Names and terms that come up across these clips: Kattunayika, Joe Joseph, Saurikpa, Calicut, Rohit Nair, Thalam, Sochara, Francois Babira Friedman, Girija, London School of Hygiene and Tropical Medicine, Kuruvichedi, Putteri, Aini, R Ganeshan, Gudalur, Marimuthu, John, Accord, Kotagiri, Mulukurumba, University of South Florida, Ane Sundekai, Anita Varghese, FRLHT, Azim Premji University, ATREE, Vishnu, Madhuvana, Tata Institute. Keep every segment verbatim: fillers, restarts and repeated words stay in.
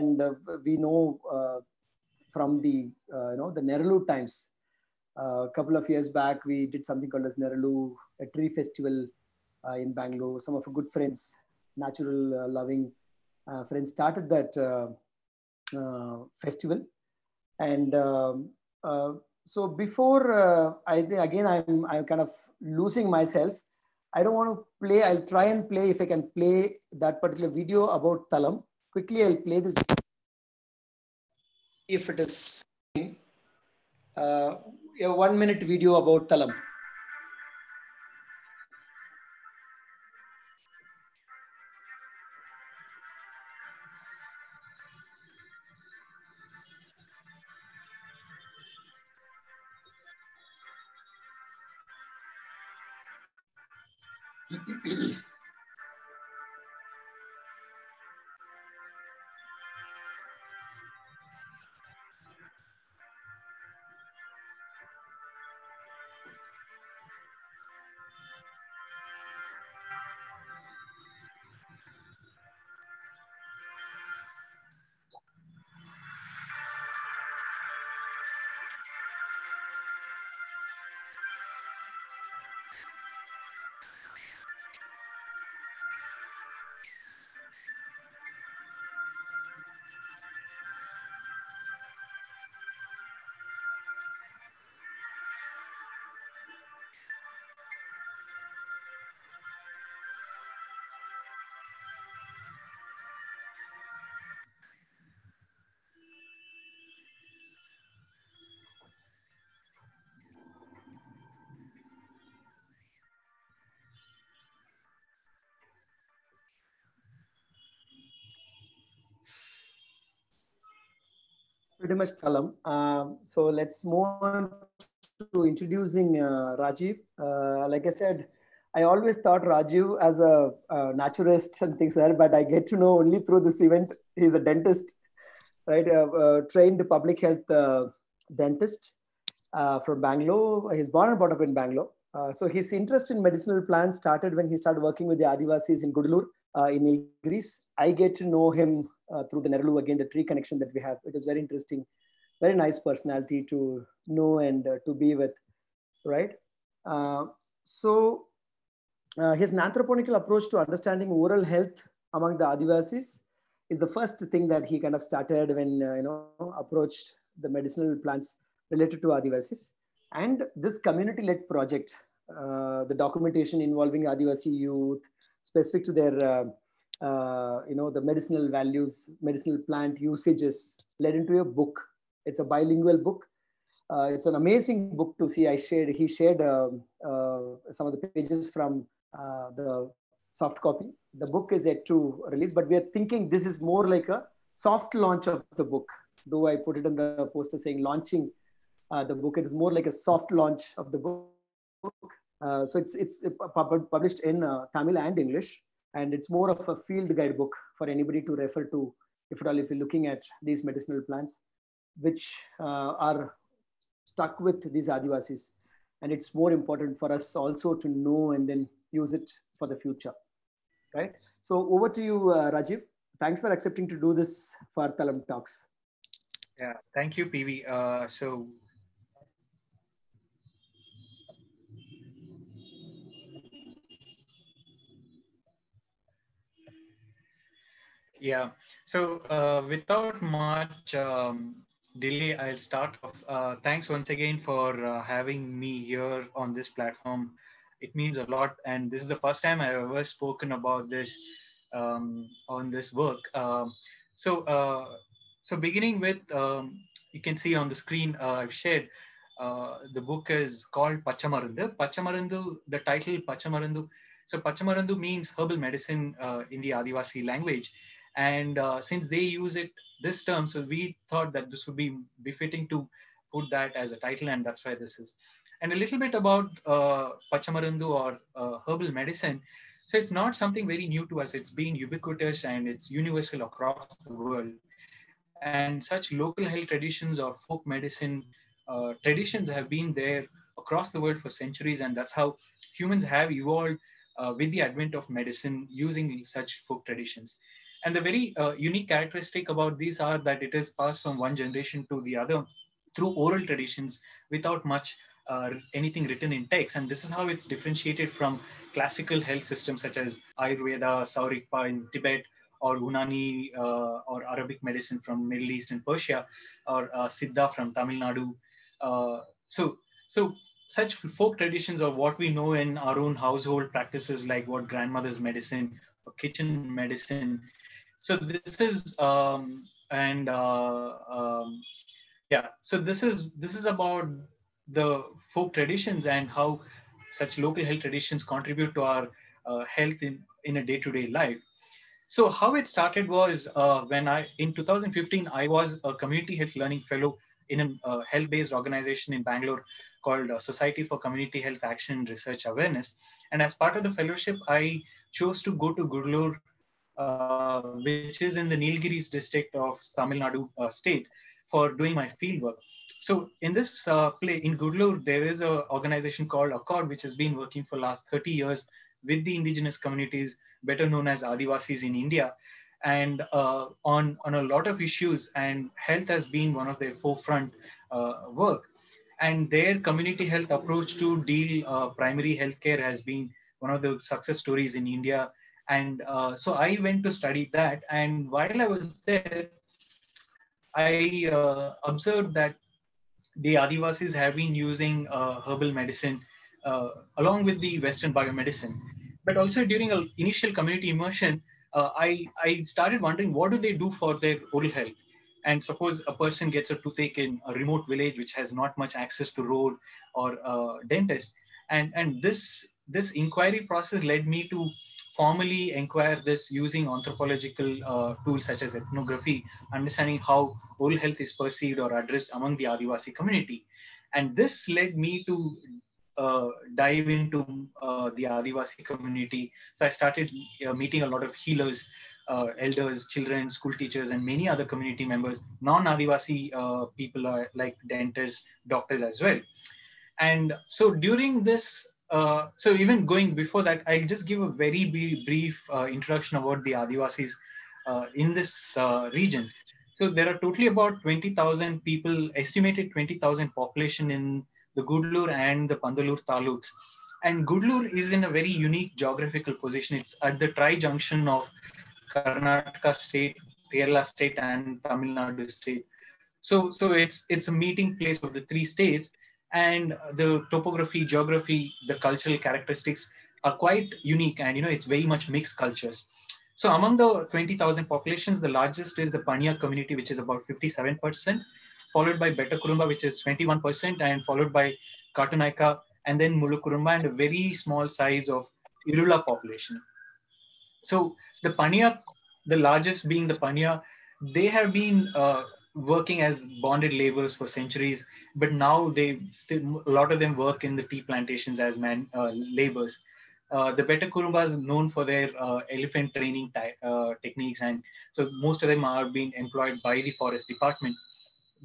And uh, we know uh, from the, uh, you know, the Neralu times, uh, a couple of years back, we did something called as Neralu ATREE Festival uh, in Bangalore. Some of our good friends, natural uh, loving uh, friends started that uh, uh, festival. And um, uh, so before, uh, I think again, I'm, I'm kind of losing myself. I don't want to play, I'll try and play if I can play that particular video about Thalam. Quickly, I'll play this. If it is uh, a one minute video about Thalam. Pretty much Thalam. Um, so let's move on to introducing uh, Rajeev. Uh, like I said, I always thought Rajeev as a, a naturist and things like that, but I get to know only through this event. He's a dentist, right? A, a trained public health uh, dentist uh, from Bangalore. He's born and brought up in Bangalore. Uh, so his interest in medicinal plants started when he started working with the Adivasis in Gudalur uh, in Nilgiris. I get to know him Uh, through the Neralu, again, the tree connection that we have. It is very interesting, very nice personality to know and uh, to be with, right? Uh, so uh, his anthroponical approach to understanding oral health among the Adivasis is the first thing that he kind of started when, uh, you know, approached the medicinal plants related to Adivasis. And this community-led project, uh, the documentation involving Adivasi youth, specific to their uh, Uh, you know, the medicinal values, medicinal plant usages, led into a book. It's a bilingual book. Uh, it's an amazing book to see. I shared, he shared uh, uh, some of the pages from uh, the soft copy. The book is yet to release, but we are thinking this is more like a soft launch of the book. Though I put it in the poster saying launching uh, the book, it is more like a soft launch of the book. Uh, so it's, it's published in uh, Tamil and English. And it's more of a field guidebook for anybody to refer to, if at all, if you're looking at these medicinal plants, which uh, are stuck with these Adivasis. And it's more important for us also to know and then use it for the future, right? So over to you, uh, Rajeev. Thanks for accepting to do this for Thalam Talks. Yeah, thank you, P V. Uh, so. Yeah, so uh, without much um, delay, I'll start off. Uh, thanks once again for uh, having me here on this platform. It means a lot. And this is the first time I've ever spoken about this um, on this work. Uh, so, uh, so beginning with, um, you can see on the screen uh, I've shared, uh, the book is called Pachamarundhu. Pachamarundhu, the title Pachamarundhu. So Pachamarundhu means herbal medicine uh, in the Adivasi language. And uh, since they use it, this term, so we thought that this would be befitting to put that as a title, and that's why this is. And a little bit about uh, Pachamarundhu or uh, herbal medicine. So it's not something very new to us. It's been ubiquitous and it's universal across the world. And such local health traditions or folk medicine uh, traditions have been there across the world for centuries. And that's how humans have evolved uh, with the advent of medicine using such folk traditions. And the very uh, unique characteristic about these are that it is passed from one generation to the other through oral traditions without much uh, anything written in text. And this is how it's differentiated from classical health systems such as Ayurveda, Saurikpa in Tibet, or Unani uh, or Arabic medicine from Middle East and Persia, or uh, Siddha from Tamil Nadu. Uh, so, so such folk traditions are what we know in our own household practices, like what grandmother's medicine or kitchen medicine. So this is, um, and uh, um, yeah, so this is, this is about the folk traditions and how such local health traditions contribute to our uh, health in, in a day-to-day life. So how it started was uh, when I, in two thousand fifteen, I was a community health learning fellow in a uh, health-based organization in Bangalore called uh, Society for Community Health Action and Research Awareness. And as part of the fellowship, I chose to go to Gudalur, Uh, which is in the Nilgiris district of Tamil Nadu uh, state, for doing my fieldwork. So in this uh, play in Gudalur, there is an organization called Accord, which has been working for last thirty years with the indigenous communities, better known as Adivasis in India, and uh, on, on a lot of issues, and health has been one of their forefront uh, work. And their community health approach to deal uh, primary healthcare has been one of the success stories in India. And uh, so I went to study that. And while I was there, I uh, observed that the Adivasis have been using uh, herbal medicine uh, along with the Western biomedicine. But also during an initial community immersion, uh, I, I started wondering, what do they do for their oral health? And suppose a person gets a toothache in a remote village which has not much access to road or uh, dentist. And, and this, this inquiry process led me to formally inquire this using anthropological uh, tools such as ethnography, understanding how oral health is perceived or addressed among the Adivasi community. And this led me to uh, dive into uh, the Adivasi community. So I started uh, meeting a lot of healers, uh, elders, children, school teachers, and many other community members, non-Adivasi uh, people are like dentists, doctors as well. And so during this, Uh, so even going before that, I'll just give a very brief uh, introduction about the Adivasis uh, in this uh, region. So there are totally about twenty thousand people, estimated twenty thousand population in the Gudalur and the Pandalur taluks. And Gudalur is in a very unique geographical position. It's at the tri-junction of Karnataka state, Kerala state, and Tamil Nadu state. So, so it's, it's a meeting place of the three states. And the topography, geography, the cultural characteristics are quite unique, and you know it's very much mixed cultures. So among the twenty thousand populations, the largest is the Paniya community, which is about fifty-seven percent, followed by Betta Kurumba, which is twenty-one percent, and followed by Kattunayika, and then Mulukurumba, and a very small size of Irula population. So the Paniya, the largest being the Paniya, they have been uh, working as bonded laborers for centuries, but now they still, a lot of them work in the tea plantations as man uh, laborers. Uh, the Betta Kurumba is known for their uh, elephant training uh, techniques, and so most of them are being employed by the forest department.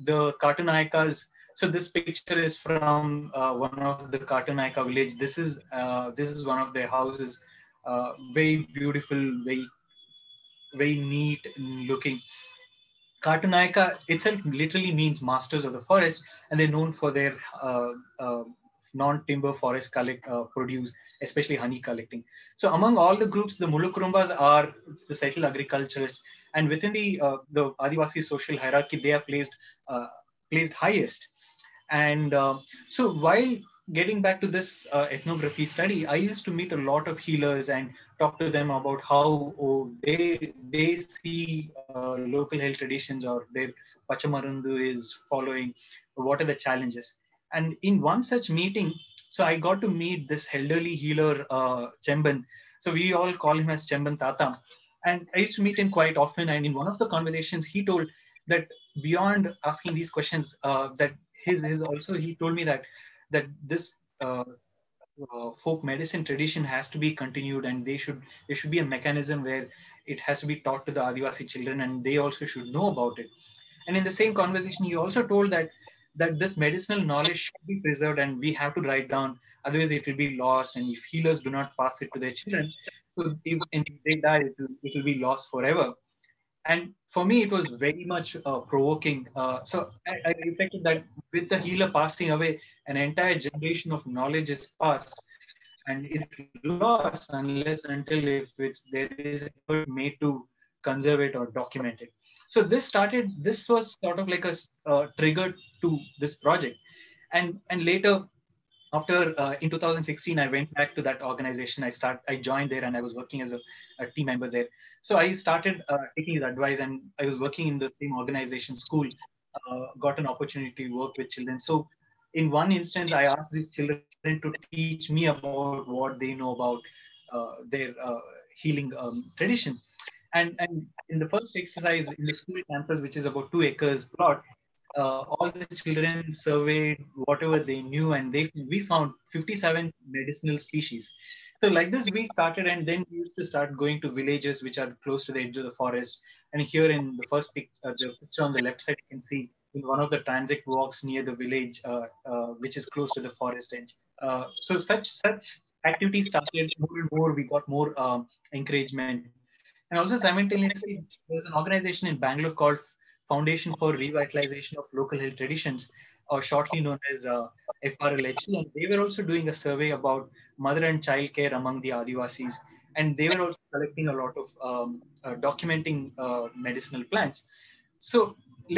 The Kattunayikas, so this picture is from uh, one of the Kattunayika village. This is uh, this is one of their houses, uh, very beautiful, very very neat looking. Kattunayika itself literally means masters of the forest, and they're known for their uh, uh, non-timber forest collect, uh, produce, especially honey collecting. So among all the groups, the Mulukurumbas are the settled agriculturists, and within the uh, the Adivasi social hierarchy, they are placed uh, placed highest. And uh, so while getting back to this uh, ethnography study, I used to meet a lot of healers and talk to them about how oh, they they see uh, local health traditions or their Pachamarundhu is following, what are the challenges. And in one such meeting, so I got to meet this elderly healer, uh, Chemban. So we all call him as Chemban Tata. And I used to meet him quite often. And in one of the conversations, he told that beyond asking these questions, uh, that his, his also, he told me that that this uh, uh, folk medicine tradition has to be continued, and they should, there should be a mechanism where it has to be taught to the Adivasi children, and they also should know about it. And in the same conversation, he also told that, that this medicinal knowledge should be preserved, and we have to write down, otherwise it will be lost, and if healers do not pass it to their children, so if, and if they die, it will, it will be lost forever. And for me, it was very much uh, provoking. Uh, so I, I reflected that with the healer passing away, an entire generation of knowledge is passed and it's lost unless until if it's, there is an effort made to conserve it or document it. So this started, this was sort of like a uh, trigger to this project. And, and later, after uh, in two thousand sixteen, I went back to that organization. I start, I joined there and I was working as a, a team member there. So I started uh, taking his advice and I was working in the same organization, school, uh, got an opportunity to work with children. So in one instance, I asked these children to teach me about what they know about uh, their uh, healing um, tradition. And, and in the first exercise in the school campus, which is about two acres plot, Uh, all the children surveyed whatever they knew, and they we found fifty-seven medicinal species. So like this, we started, and then we used to start going to villages which are close to the edge of the forest. And here in the first picture, uh, the picture on the left side, you can see in one of the transit walks near the village, uh, uh, which is close to the forest edge. Uh, so such such activities started more and more. We got more um, encouragement, and also simultaneously, there's an organization in Bangalore called Foundation for Revitalization of Local Health Traditions, or shortly known as uh, F R L H T. And they were also doing a survey about mother and child care among the Adivasis. And they were also collecting a lot of um, uh, documenting uh, medicinal plants. So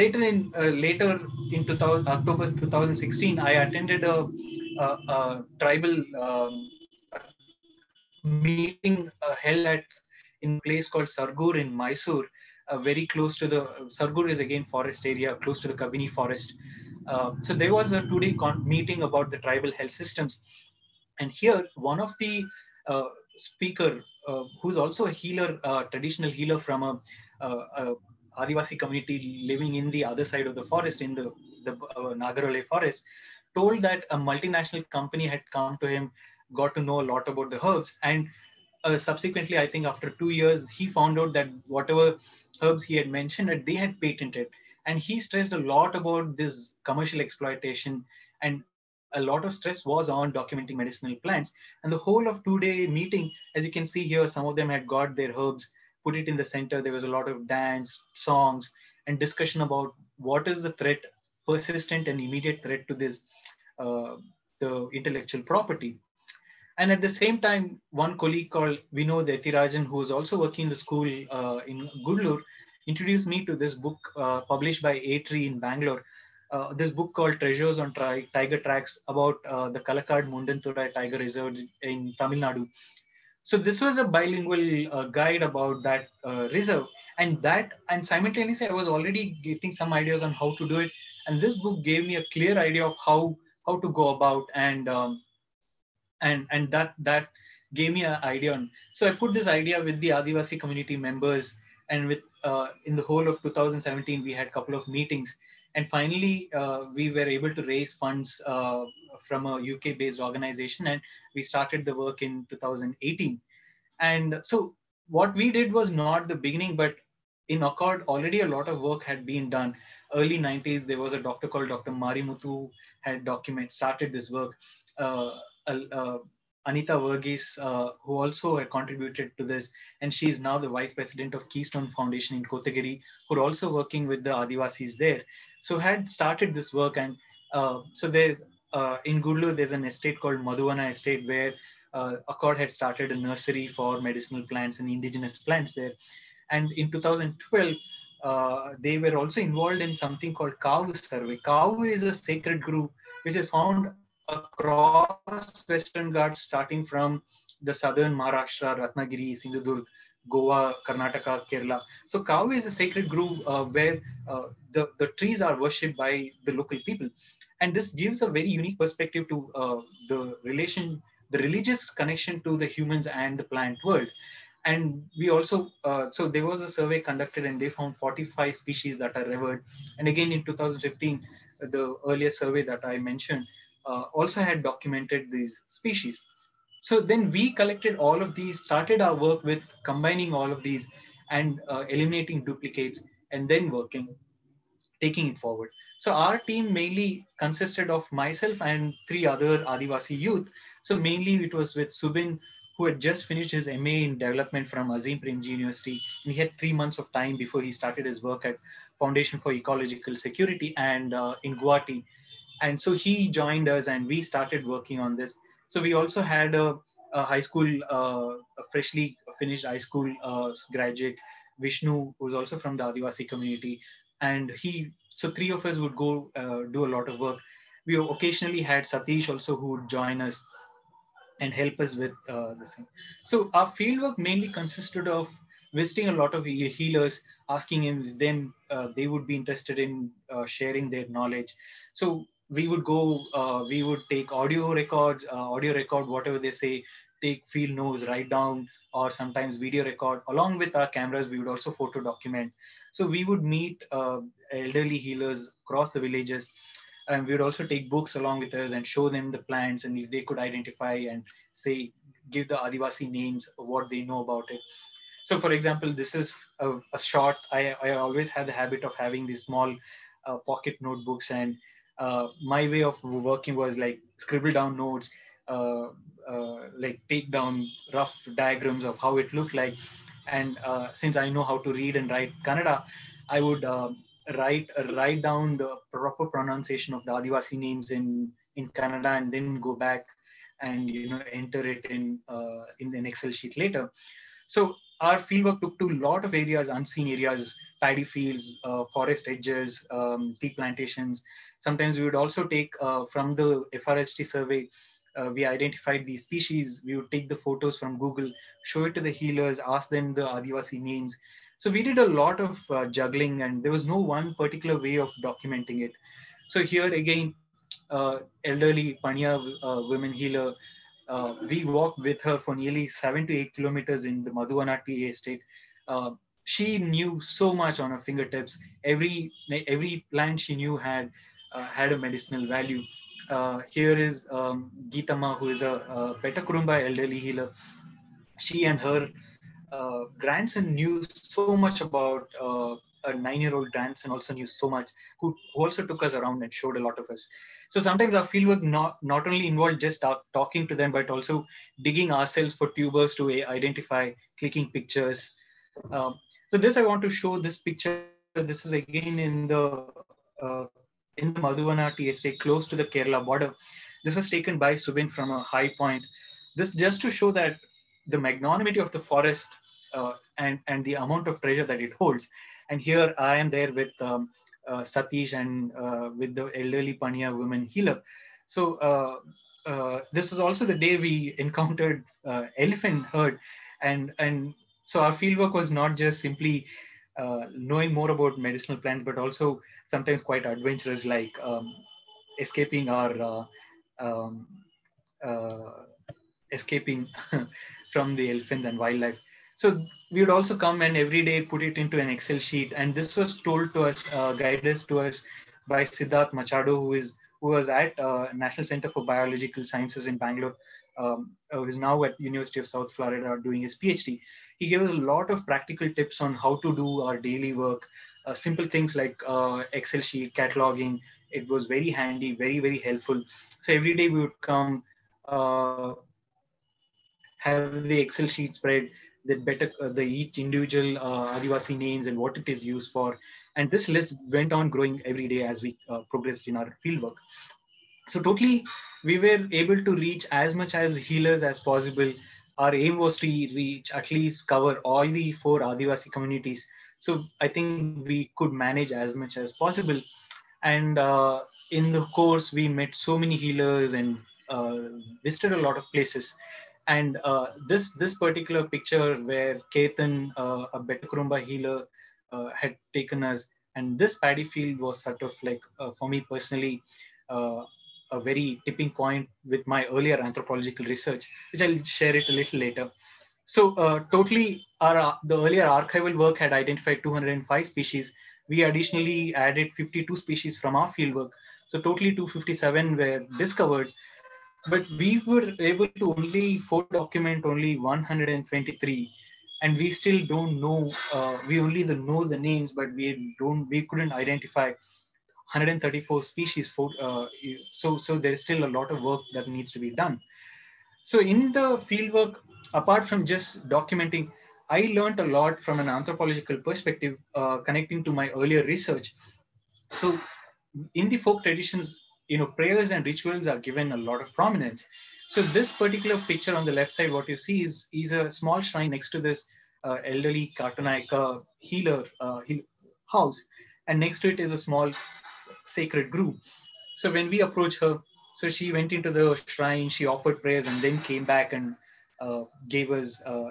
later in uh, later in October two thousand sixteen, I attended a, a, a tribal um, meeting uh, held at in a place called Sargur in Mysore. Uh, very close to the, uh, Sargur is again forest area, close to the Kabini forest. Uh, so there was a two-day meeting about the tribal health systems. And here, one of the uh, speaker, uh, who's also a healer, uh, traditional healer from a, uh, a Adivasi community living in the other side of the forest, in the, the uh, Nagarhole forest, told that a multinational company had come to him, got to know a lot about the herbs. And Uh, subsequently, I think after two years, he found out that whatever herbs he had mentioned, that they had patented. And he stressed a lot about this commercial exploitation, and a lot of stress was on documenting medicinal plants. And the whole of two-day meeting, as you can see here, some of them had got their herbs, put it in the center. There was a lot of dance, songs, and discussion about what is the threat, persistent and immediate threat to this, uh, the intellectual property. And at the same time, one colleague called Vinod Etirajan, who was also working in the school uh, in Gudalur, introduced me to this book uh, published by A T R E E in Bangalore. Uh, this book called Treasures on Tri Tiger Tracks about uh, the Kalakad Mundanturai Tiger Reserve in Tamil Nadu. So this was a bilingual uh, guide about that uh, reserve, and that, and simultaneously I was already getting some ideas on how to do it. And this book gave me a clear idea of how, how to go about, and um, And, and that, that gave me an idea on. So I put this idea with the Adivasi community members, and with uh, in the whole of two thousand seventeen, we had a couple of meetings. And finally, uh, we were able to raise funds uh, from a U K-based organization, and we started the work in two thousand eighteen. And so what we did was not the beginning, but in Accord, already a lot of work had been done. Early nineties, there was a doctor called Doctor Marimuthu had documented, started this work. Uh, Uh, uh, Anita Varghese, uh, who also had contributed to this, and she is now the vice president of Keystone Foundation in Kotagiri, who are also working with the Adivasis there. So had started this work, and uh, so there's uh, in Gudalur there's an estate called Madhuvana estate where uh, Accord had started a nursery for medicinal plants and indigenous plants there. And in two thousand twelve, Uh, they were also involved in something called cow survey. Cow is a sacred group which is found across Western Ghats, starting from the southern Maharashtra, Ratnagiri, Sindhudurg, Goa, Karnataka, Kerala. So cow is a sacred grove uh, where uh, the, the trees are worshipped by the local people. And this gives a very unique perspective to uh, the relation, the religious connection to the humans and the plant world. And we also, uh, so there was a survey conducted and they found forty-five species that are revered. And again, in two thousand fifteen, the earlier survey that I mentioned, Uh, also had documented these species. So then we collected all of these, started our work with combining all of these and uh, eliminating duplicates, and then working, taking it forward. So our team mainly consisted of myself and three other Adivasi youth. So mainly it was with Subin, who had just finished his M A in development from Azim Premji University, and he had three months of time before he started his work at Foundation for Ecological Security and uh, in Guwahati. And so he joined us and we started working on this. So we also had a, a high school, uh, a freshly finished high school uh, graduate, Vishnu, who's also from the Adivasi community. And he, so three of us would go uh, do a lot of work. We occasionally had Satish also, who would join us and help us with uh, this thing. So our fieldwork mainly consisted of visiting a lot of healers, asking them uh, they would be interested in uh, sharing their knowledge. So we would go, uh, we would take audio records, uh, audio record, whatever they say, take field notes, write down, or sometimes video record. Along with our cameras, we would also photo document. So we would meet uh, elderly healers across the villages, and we would also take books along with us and show them the plants, and if they could identify and say, give the Adivasi names, what they know about it. So for example, this is a, a short, I, I always had the habit of having these small uh, pocket notebooks, and uh, my way of working was like scribble down notes, uh, uh, like take down rough diagrams of how it looked like. And uh, since I know how to read and write Kannada, I would uh, write uh, write down the proper pronunciation of the Adivasi names in, in Kannada, and then go back and, you know, enter it in, uh, in an Excel sheet later. So our fieldwork took to a lot of areas, unseen areas, paddy fields, uh, forest edges, um, tea plantations. Sometimes we would also take uh, from the F R L H T survey, uh, we identified these species. We would take the photos from Google, show it to the healers, ask them the Adivasi names. So we did a lot of uh, juggling, and there was no one particular way of documenting it. So here again, uh, elderly Paniya uh, women healer, Uh, we walked with her for nearly seven to eight kilometers in the Madhuvana tea estate. Uh, she knew so much on her fingertips. Every every plant she knew had uh, had a medicinal value. Uh, here is um, Geetama, who is a, a Betta Kurumba elderly healer. She and her uh, grandson knew so much about uh, a nine-year-old grandson also knew so much, who also took us around and showed a lot of us. So sometimes our fieldwork not, not only involved just talking to them, but also digging ourselves for tubers to identify, clicking pictures. Um, so this, I want to show this picture. This is again in the, uh, in the Madhuvana tea estate, close to the Kerala border. This was taken by Subin from a high point. This just to show that the magnanimity of the forest uh, and, and the amount of treasure that it holds. And here I am there with um, Uh, Satish and uh, with the elderly Paniya woman healer. So uh, uh, this was also the day we encountered uh, elephant herd, and and so our fieldwork was not just simply uh, knowing more about medicinal plants, but also sometimes quite adventurous, like um, escaping our uh, um, uh, escaping from the elephants and wildlife. So we would also come and every day put it into an Excel sheet. And this was told to us, uh, guided to us by Siddharth Machado, who is who was at uh, National Center for Biological Sciences in Bangalore, um, who is now at University of South Florida doing his PhD. He gave us a lot of practical tips on how to do our daily work, uh, simple things like uh, Excel sheet, cataloging. It was very handy, very, very helpful. So every day we would come, uh, have the Excel sheet spread, the better uh, the each individual uh, Adivasi names and what it is used for. And this list went on growing every day as we uh, progressed in our fieldwork. So totally, we were able to reach as much as healers as possible. Our aim was to reach, at least cover all the four Adivasi communities. So I think we could manage as much as possible. And uh, in the course, we met so many healers and uh, visited a lot of places. And uh, this this particular picture where Ketan, uh, a Betta Kurumba healer, uh, had taken us, and this paddy field was sort of like, uh, for me personally, uh, a very tipping point with my earlier anthropological research, which I'll share it a little later. So uh, totally, our uh, the earlier archival work had identified two hundred and five species. We additionally added fifty-two species from our fieldwork. So totally two hundred fifty-seven were discovered. But we were able to only document only one hundred twenty-three, and we still don't know. Uh, we only the, know the names, but we don't. We couldn't identify one hundred thirty-four species. For, uh, so so there is still a lot of work that needs to be done. So in the fieldwork, apart from just documenting, I learned a lot from an anthropological perspective, uh, connecting to my earlier research. So in the folk traditions, you know, prayers and rituals are given a lot of prominence. So this particular picture on the left side, what you see is, is a small shrine next to this uh, elderly Kattunayika healer uh, house. And next to it is a small sacred grove. So when we approach her, so she went into the shrine, she offered prayers and then came back and uh, gave us, uh,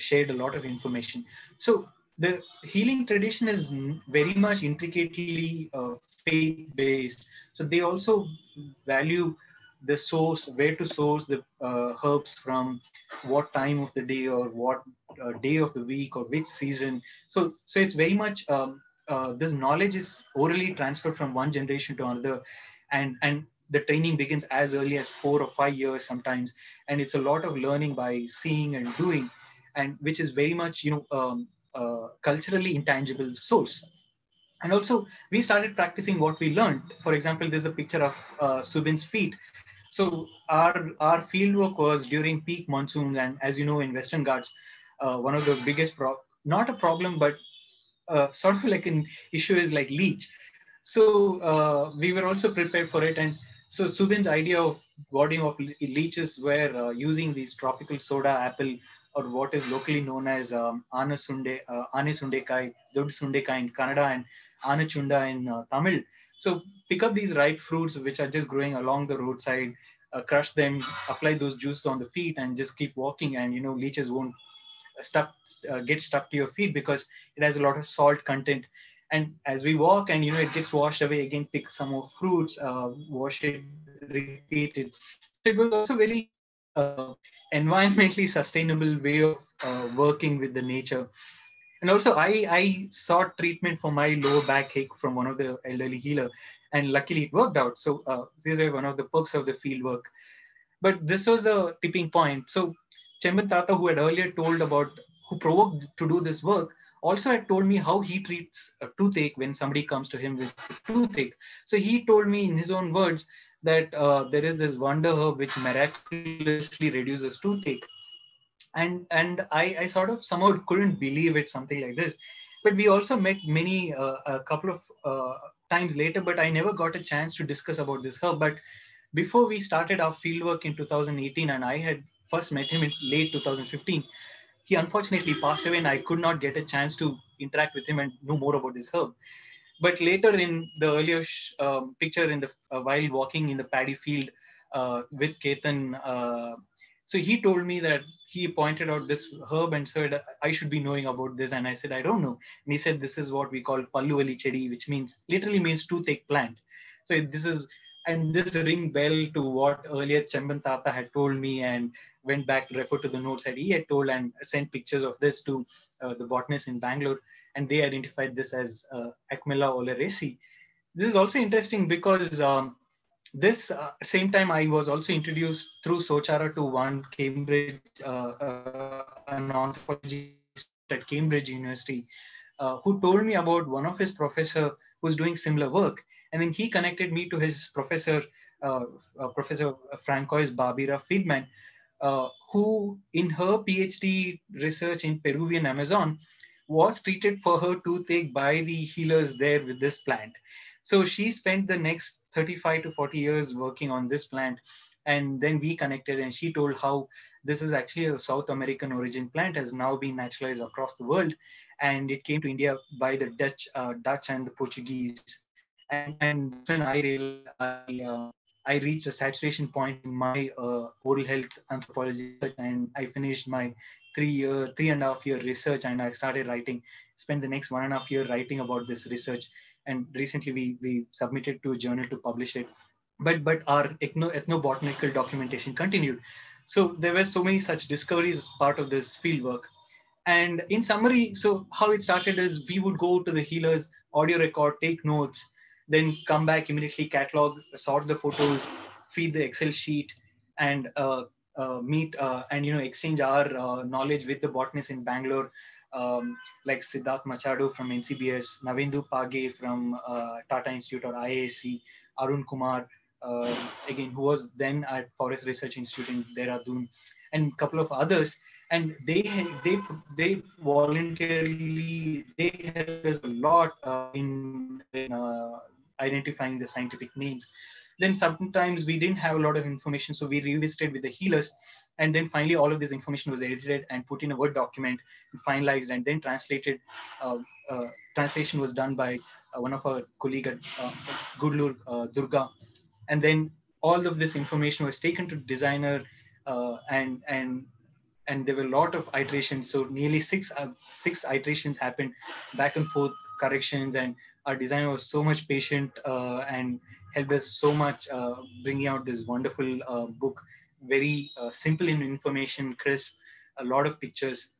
shared a lot of information. So the healing tradition is very much intricately uh, faith-based. So they also value the source, where to source the uh, herbs from, what time of the day or what uh, day of the week or which season. So, so it's very much, um, uh, this knowledge is orally transferred from one generation to another. And, and the training begins as early as four or five years sometimes. And it's a lot of learning by seeing and doing, and which is very much, you know, um, uh, culturally intangible source. And also we started practicing what we learned. For example, there's a picture of uh, Subin's feet. So our, our field work was during peak monsoons. And as you know, in Western Ghats, uh, one of the biggest, pro not a problem, but uh, sort of like an issue is like leech. So uh, we were also prepared for it. And so Subin's idea of warding off le leeches were uh, using these tropical soda apple, or what is locally known as um, Ana Sunde, uh, Ane Sundekai, Dud Sundekai in Kannada and Ana Chunda in uh, Tamil. So pick up these ripe fruits, which are just growing along the roadside, uh, crush them, apply those juices on the feet and just keep walking. And, you know, leeches won't stuck, uh, get stuck to your feet because it has a lot of salt content. And as we walk and, you know, it gets washed away again, pick some more fruits, uh, wash it, repeat it. So it was also very uh, environmentally sustainable way of uh, working with the nature. And also I, I sought treatment for my lower back ache from one of the elderly healer, and luckily it worked out. So uh, these are one of the perks of the field work. But this was a tipping point. So Chemban Tata, who had earlier told about, who provoked to do this work, also had told me how he treats a toothache when somebody comes to him with a toothache. So he told me in his own words that uh, there is this wonder herb which miraculously reduces toothache. And, and I, I sort of somehow couldn't believe it, something like this. But we also met many, uh, a couple of uh, times later, but I never got a chance to discuss about this herb. But before we started our fieldwork in two thousand eighteen, and I had first met him in late two thousand fifteen, he unfortunately passed away and I could not get a chance to interact with him and know more about this herb. But later in the earlier um, picture in the uh, while walking in the paddy field uh, with Ketan, uh, so he told me that he pointed out this herb and said, I should be knowing about this. And I said, I don't know. And he said, this is what we call Palluvalli Chedi, which means literally means toothache plant. So this is, and this ring bell to what earlier Chemban Tata had told me, and went back to refer to the notes that he had told and sent pictures of this to uh, the botanists in Bangalore. And they identified this as uh, Acmella oleracea. This is also interesting because um, this uh, same time I was also introduced through Sochara to one Cambridge, uh, uh, an anthropologist at Cambridge University, uh, who told me about one of his professor who's doing similar work. And then he connected me to his professor, uh, uh, Professor Francois Babira Friedman, uh, who in her PhD research in Peruvian Amazon was treated for her toothache by the healers there with this plant. So she spent the next thirty-five to forty years working on this plant. And then we connected and she told how this is actually a South American origin plant, has now been naturalized across the world. And it came to India by the Dutch, uh, Dutch and the Portuguese. And, and when I, I, uh, I reached a saturation point in my uh, oral health anthropology, and I finished my three-year, three and a half year research, and I started writing, spent the next one and a half year writing about this research. And recently we, we submitted to a journal to publish it, but, but our ethno, ethnobotanical documentation continued. So there were so many such discoveries as part of this fieldwork. And in summary, so how it started is we would go to the healers, audio record, take notes, then come back immediately, catalog, sort the photos, feed the Excel sheet, and uh, uh, meet uh, and you know exchange our uh, knowledge with the botanists in Bangalore, um, like Siddharth Machado from N C B S, Navendu Page from uh, Tata Institute or I A C, Arun Kumar, uh, again, who was then at Forest Research Institute in Dehradun, and a couple of others, and they they they voluntarily they helped us a lot uh, in, in uh, identifying the scientific names. Then sometimes we didn't have a lot of information, so we revisited with the healers, and then finally all of this information was edited and put in a Word document, and finalized, and then translated. Uh, uh, translation was done by uh, one of our colleague at uh, Gudalur, uh, Durga, and then all of this information was taken to designer, uh, and and and there were a lot of iterations. So nearly six uh, six iterations happened, back and forth corrections, and our designer was so much patient uh, and helped us so much uh, bringing out this wonderful uh, book, very uh, simple in information, crisp, a lot of pictures.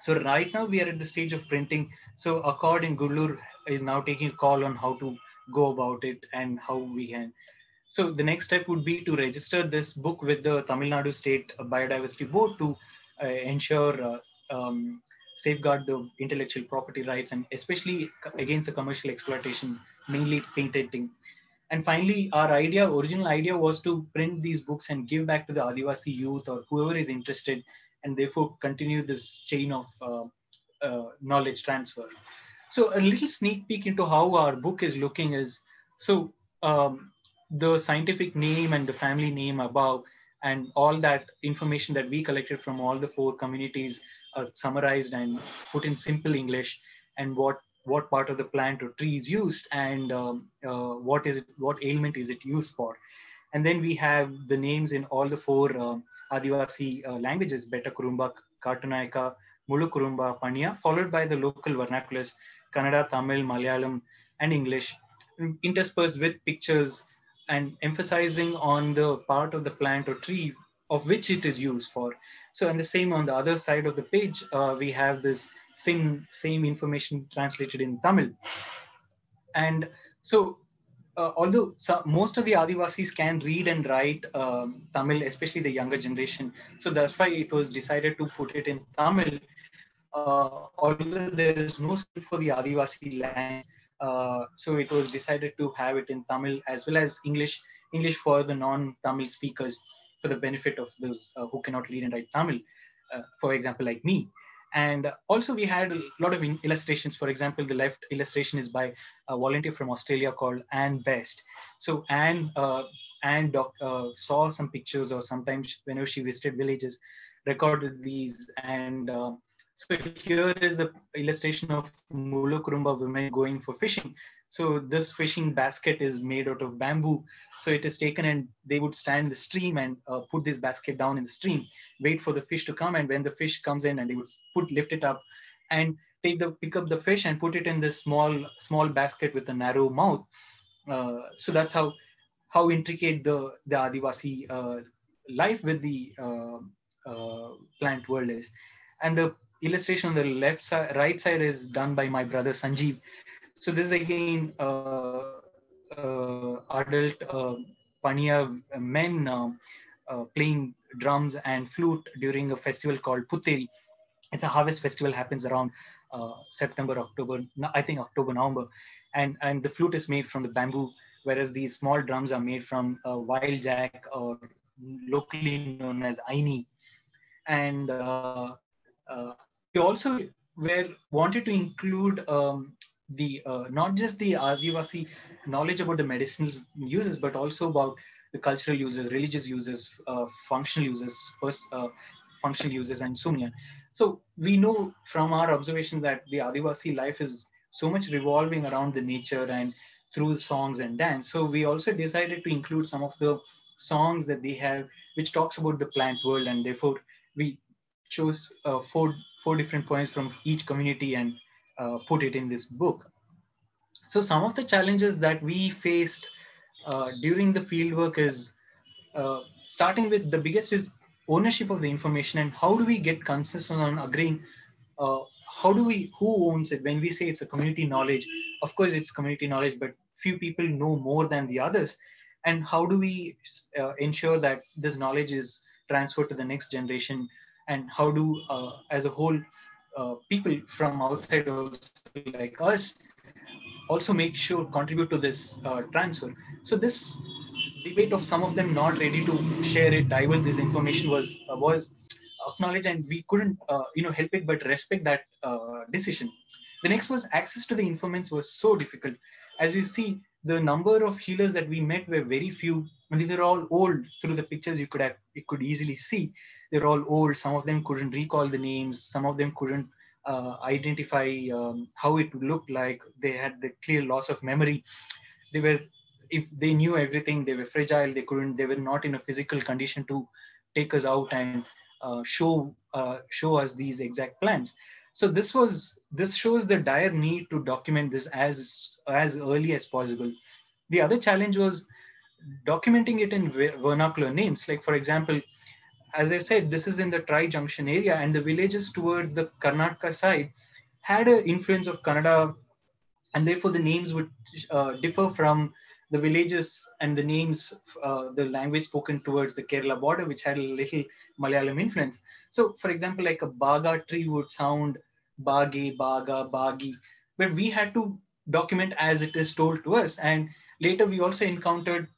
So right now we are at the stage of printing. So Accord in Gudalur is now taking a call on how to go about it and how we can. So the next step would be to register this book with the Tamil Nadu State Biodiversity Board to uh, ensure uh, um, safeguard the intellectual property rights, and especially against the commercial exploitation, mainly patenting. And finally, our idea, original idea was to print these books and give back to the Adivasi youth or whoever is interested, and therefore continue this chain of uh, uh, knowledge transfer. So a little sneak peek into how our book is looking is, so um, the scientific name and the family name above, and all that information that we collected from all the four communities are summarized and put in simple English, and what what part of the plant or tree is used, and um, uh, what is it, what ailment is it used for. And then we have the names in all the four um, Adivasi uh, languages, Betta Kurumba, Kattunayika, Mulukurumba, Paniya, followed by the local vernaculars, Kannada, Tamil, Malayalam, and English, interspersed with pictures and emphasizing on the part of the plant or tree of which it is used for. So, and the same on the other side of the page, uh, we have this same, same information translated in Tamil. And so, uh, although so most of the Adivasis can read and write um, Tamil, especially the younger generation, so that's why it was decided to put it in Tamil. Uh, although there is no script for the Adivasi language, uh, so it was decided to have it in Tamil as well as English, English for the non-Tamil speakers, for the benefit of those uh, who cannot read and write Tamil, uh, for example, like me. And also we had a lot of illustrations. For example, the left illustration is by a volunteer from Australia called Anne Best. So Anne, uh, Anne doc, uh, saw some pictures, or sometimes whenever she visited villages, recorded these. And uh, so here is an illustration of Mulukurumba women going for fishing. So this fishing basket is made out of bamboo. So it is taken, and they would stand in the stream and uh, put this basket down in the stream, wait for the fish to come. And when the fish comes in, and they would put, lift it up and take the, pick up the fish and put it in this small, small basket with a narrow mouth. Uh, so that's how, how intricate the, the Adivasi uh, life with the uh, uh, plant world is. And the illustration on the left side, right side is done by my brother Sanjeev. So this is again uh, uh, adult uh, Paniya men uh, uh, playing drums and flute during a festival called Putteri. It's a harvest festival, happens around uh, September, October, I think October, November. And, and the flute is made from the bamboo, whereas these small drums are made from uh, wild jack, or locally known as aini. And uh, uh, we also were wanted to include um, the uh, not just the Adivasi knowledge about the medicinal uses, but also about the cultural uses, religious uses, uh, functional uses, first, uh, functional uses, and so on. So we know from our observations that the Adivasi life is so much revolving around the nature and through songs and dance. So we also decided to include some of the songs that they have, which talks about the plant world, and therefore we chose uh, four four different points from each community and uh, put it in this book. So some of the challenges that we faced uh, during the fieldwork is, uh, starting with the biggest is ownership of the information, and how do we get consistent on agreeing, uh, how do we, who owns it? When we say it's a community knowledge, of course it's community knowledge, but few people know more than the others. And how do we uh, ensure that this knowledge is transferred to the next generation? And how do, uh, as a whole, uh, people from outside like us also make sure, contribute to this uh, transfer? So this debate of some of them not ready to share it, divulge this information was uh, was acknowledged, and we couldn't uh, you know help it but respect that uh, decision. The next was access to the informants was so difficult. As you see, the number of healers that we met were very few, and they were all old. Through the pictures you could have, you could easily see they're all old. Some of them couldn't recall the names. Some of them couldn't uh, identify um, how it looked like. They had the clear loss of memory. They were, if they knew everything, they were fragile. They couldn't. They were not in a physical condition to take us out and uh, show uh, show us these exact plans. So this was this shows the dire need to document this as as early as possible. The other challenge was documenting it in vernacular names. Like, for example, as I said, this is in the Tri-Junction area, and the villages towards the Karnataka side had an influence of Kannada, and therefore the names would uh, differ from the villages and the names, uh, the language spoken towards the Kerala border, which had a little Malayalam influence. So, for example, like a Baga tree would sound Bage, Baga, Bagi, but we had to document as it is told to us. And later we also encountered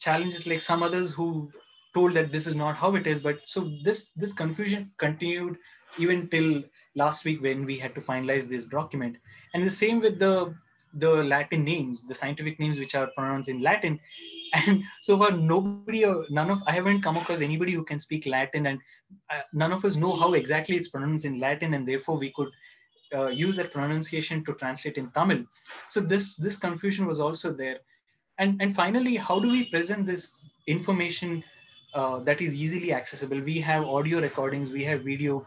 challenges like some others who told that this is not how it is. But so this, this confusion continued even till last week when we had to finalize this document. And the same with the the Latin names, the scientific names which are pronounced in Latin. And so far nobody, or none of, I haven't come across anybody who can speak Latin, and uh, none of us know how exactly it's pronounced in Latin, and therefore we could uh, use that pronunciation to translate in Tamil. So this, this confusion was also there. And, and finally, how do we present this information uh, that is easily accessible? We have audio recordings, we have video.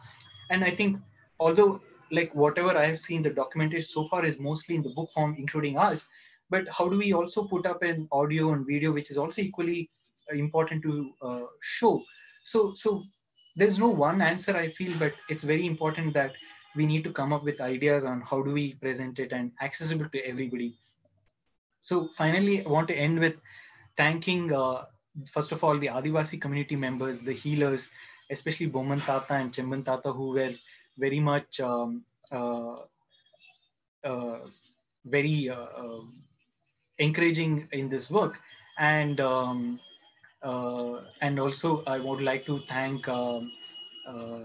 And I think, although like whatever I have seen, the documentation so far is mostly in the book form, including us, but how do we also put up an audio and video, which is also equally important to uh, show? So, so there's no one answer, I feel, but it's very important that we need to come up with ideas on how do we present it and accessible to everybody. So finally, I want to end with thanking, uh, first of all, the Adivasi community members, the healers, especially Boman Tata and Chemban Tata, who were very much, um, uh, uh, very uh, uh, encouraging in this work. And um, uh, and also I would like to thank um, uh,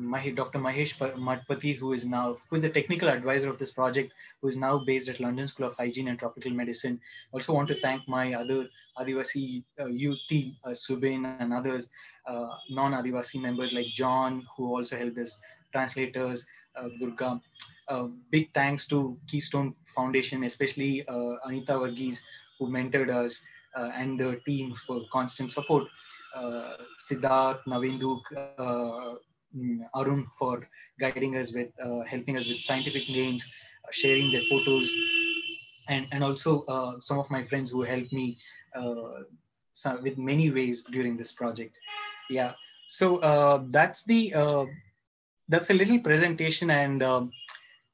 Mahe, Doctor Mahesh Matpati, who is now, who is the technical advisor of this project, who is now based at London School of Hygiene and Tropical Medicine. Also want to thank my other Adivasi uh, youth team, uh, Subin and others, uh, non-Adivasi members like John, who also helped us, translators, uh, Durga. Uh, big thanks to Keystone Foundation, especially uh, Anita Varghese, who mentored us, uh, and the team for constant support. Uh, Siddharth, Navendu, uh, Arun for guiding us with, uh, helping us with scientific names, uh, sharing their photos, and, and also uh, some of my friends who helped me uh, some, with many ways during this project. Yeah, so uh, that's the, uh, that's a little presentation, and um,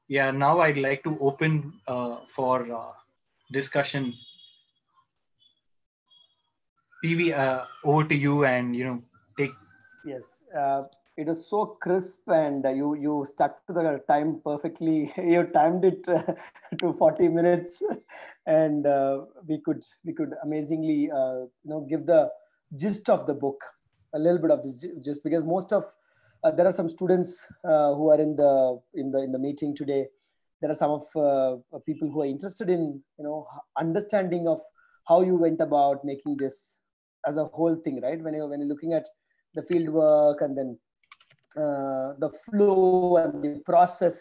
yeah, now I'd like to open uh, for uh, discussion. P V, uh, over to you, and you know, take. Yes. Uh... It was so crisp, and uh, you you stuck to the time perfectly. You timed it uh, to forty minutes, and uh, we could we could amazingly uh, you know give the gist of the book, a little bit of the gist, because most of uh, there are some students uh, who are in the in the in the meeting today. There are some of uh, people who are interested in you know understanding of how you went about making this as a whole thing, right? When you when you're looking at the field work, and then Uh, the flow and the process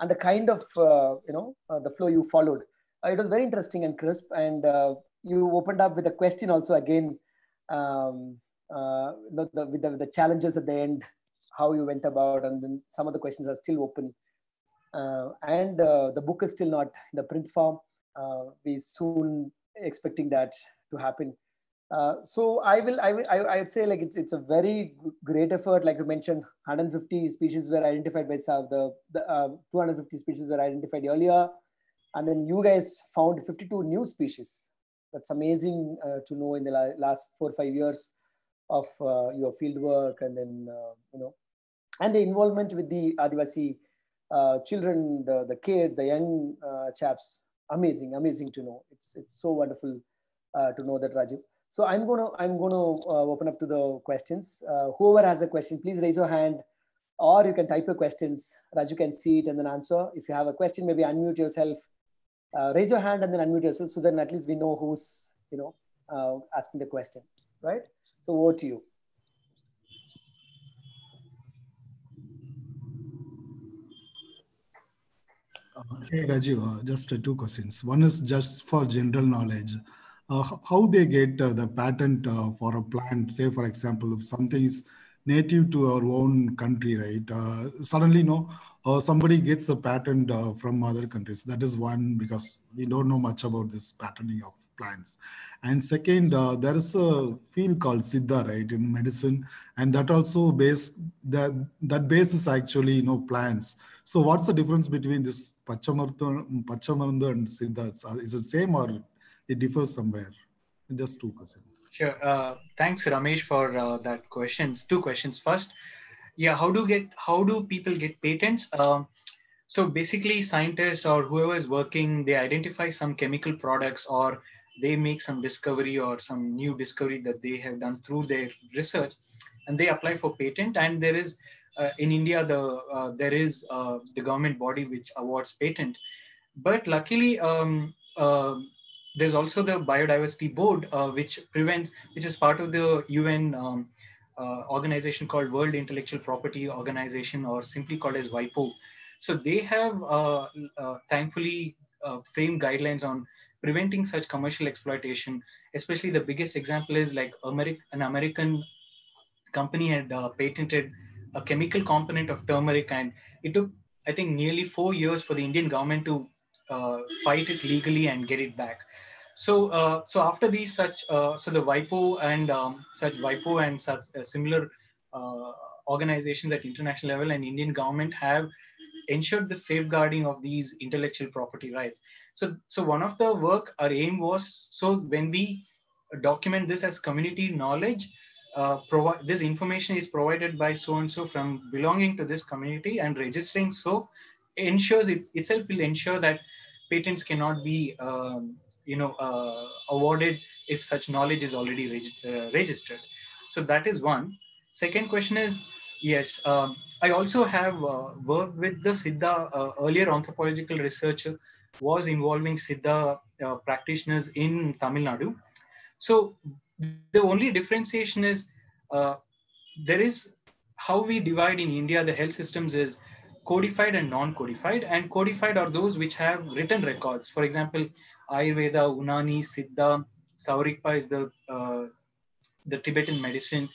and the kind of, uh, you know, uh, the flow you followed. Uh, it was very interesting and crisp. And uh, you opened up with a question also again, um, uh, the, the, with the, the challenges at the end, how you went about, and then some of the questions are still open. Uh, and uh, the book is still not in the print form. Uh, we soon expecting that to happen. Uh, so I will, I will, I, I would say like it's it's a very great effort. Like you mentioned, one hundred fifty species were identified by South, the, the uh, two hundred fifty species were identified earlier, and then you guys found fifty-two new species. That's amazing uh, to know in the la last four or five years of uh, your field work, and then uh, you know, and the involvement with the Adivasi uh, children, the the kid, the young uh, chaps. Amazing, amazing to know. It's it's so wonderful. uh, to know that, Rajeev. So I'm gonna I'm gonna uh, open up to the questions. Uh, whoever has a question, please raise your hand, or you can type your questions. Rajeev can see it and then answer. If you have a question, maybe unmute yourself, uh, raise your hand and then unmute yourself, so then at least we know who's you know uh, asking the question, right? So over to you. Hey Rajeev, uh, just uh, two questions. One is just for general knowledge. Uh, how they get uh, the patent uh, for a plant, say for example, if something is native to our own country, right? Uh, suddenly, no, uh, somebody gets a patent uh, from other countries. That is one, because we don't know much about this patenting of plants. And second, uh, there is a field called Siddha, right, in medicine, and that also base, that, that base is actually, you know, plants. So what's the difference between this Pachamarundhu and Siddha? Is it same or it differs somewhere? Just two questions. Sure. Uh, thanks, Ramesh, for uh, that questions. Two questions. First, yeah, how do get how do people get patents? Uh, so basically, scientists or whoever is working, they identify some chemical products, or they make some discovery or some new discovery that they have done through their research, and they apply for patent. And there is Uh, in India, the uh, there is uh, the government body which awards patent, but luckily um, uh, there's also the biodiversity board, uh, which prevents, which is part of the U N um, uh, organization called World Intellectual Property Organization, or simply called as WIPO. So they have uh, uh, thankfully uh, framed guidelines on preventing such commercial exploitation. Especially the biggest example is like Ameri- an American company had uh, patented a chemical component of turmeric, and it took, I think, nearly four years for the Indian government to uh, fight it legally and get it back. So, uh, so after these such, uh, so the WIPO and um, such WIPO and such uh, similar uh, organizations at international level and Indian government have ensured the safeguarding of these intellectual property rights. So, so one of the work, our aim was, so when we document this as community knowledge, Uh, provide this information is provided by so and so from belonging to this community, and registering so ensures it itself will ensure that patents cannot be um, you know uh, awarded if such knowledge is already reg uh, registered. So that is one. Second question is, yes, um, I also have uh, worked with the Siddha. Uh, earlier anthropological research was involving Siddha uh, practitioners in Tamil Nadu. So the only differentiation is uh, there is how we divide in India the health systems is codified and non-codified, and codified are those which have written records. For example, Ayurveda, Unani, Siddha, Saurikpa is the, uh, the Tibetan medicine.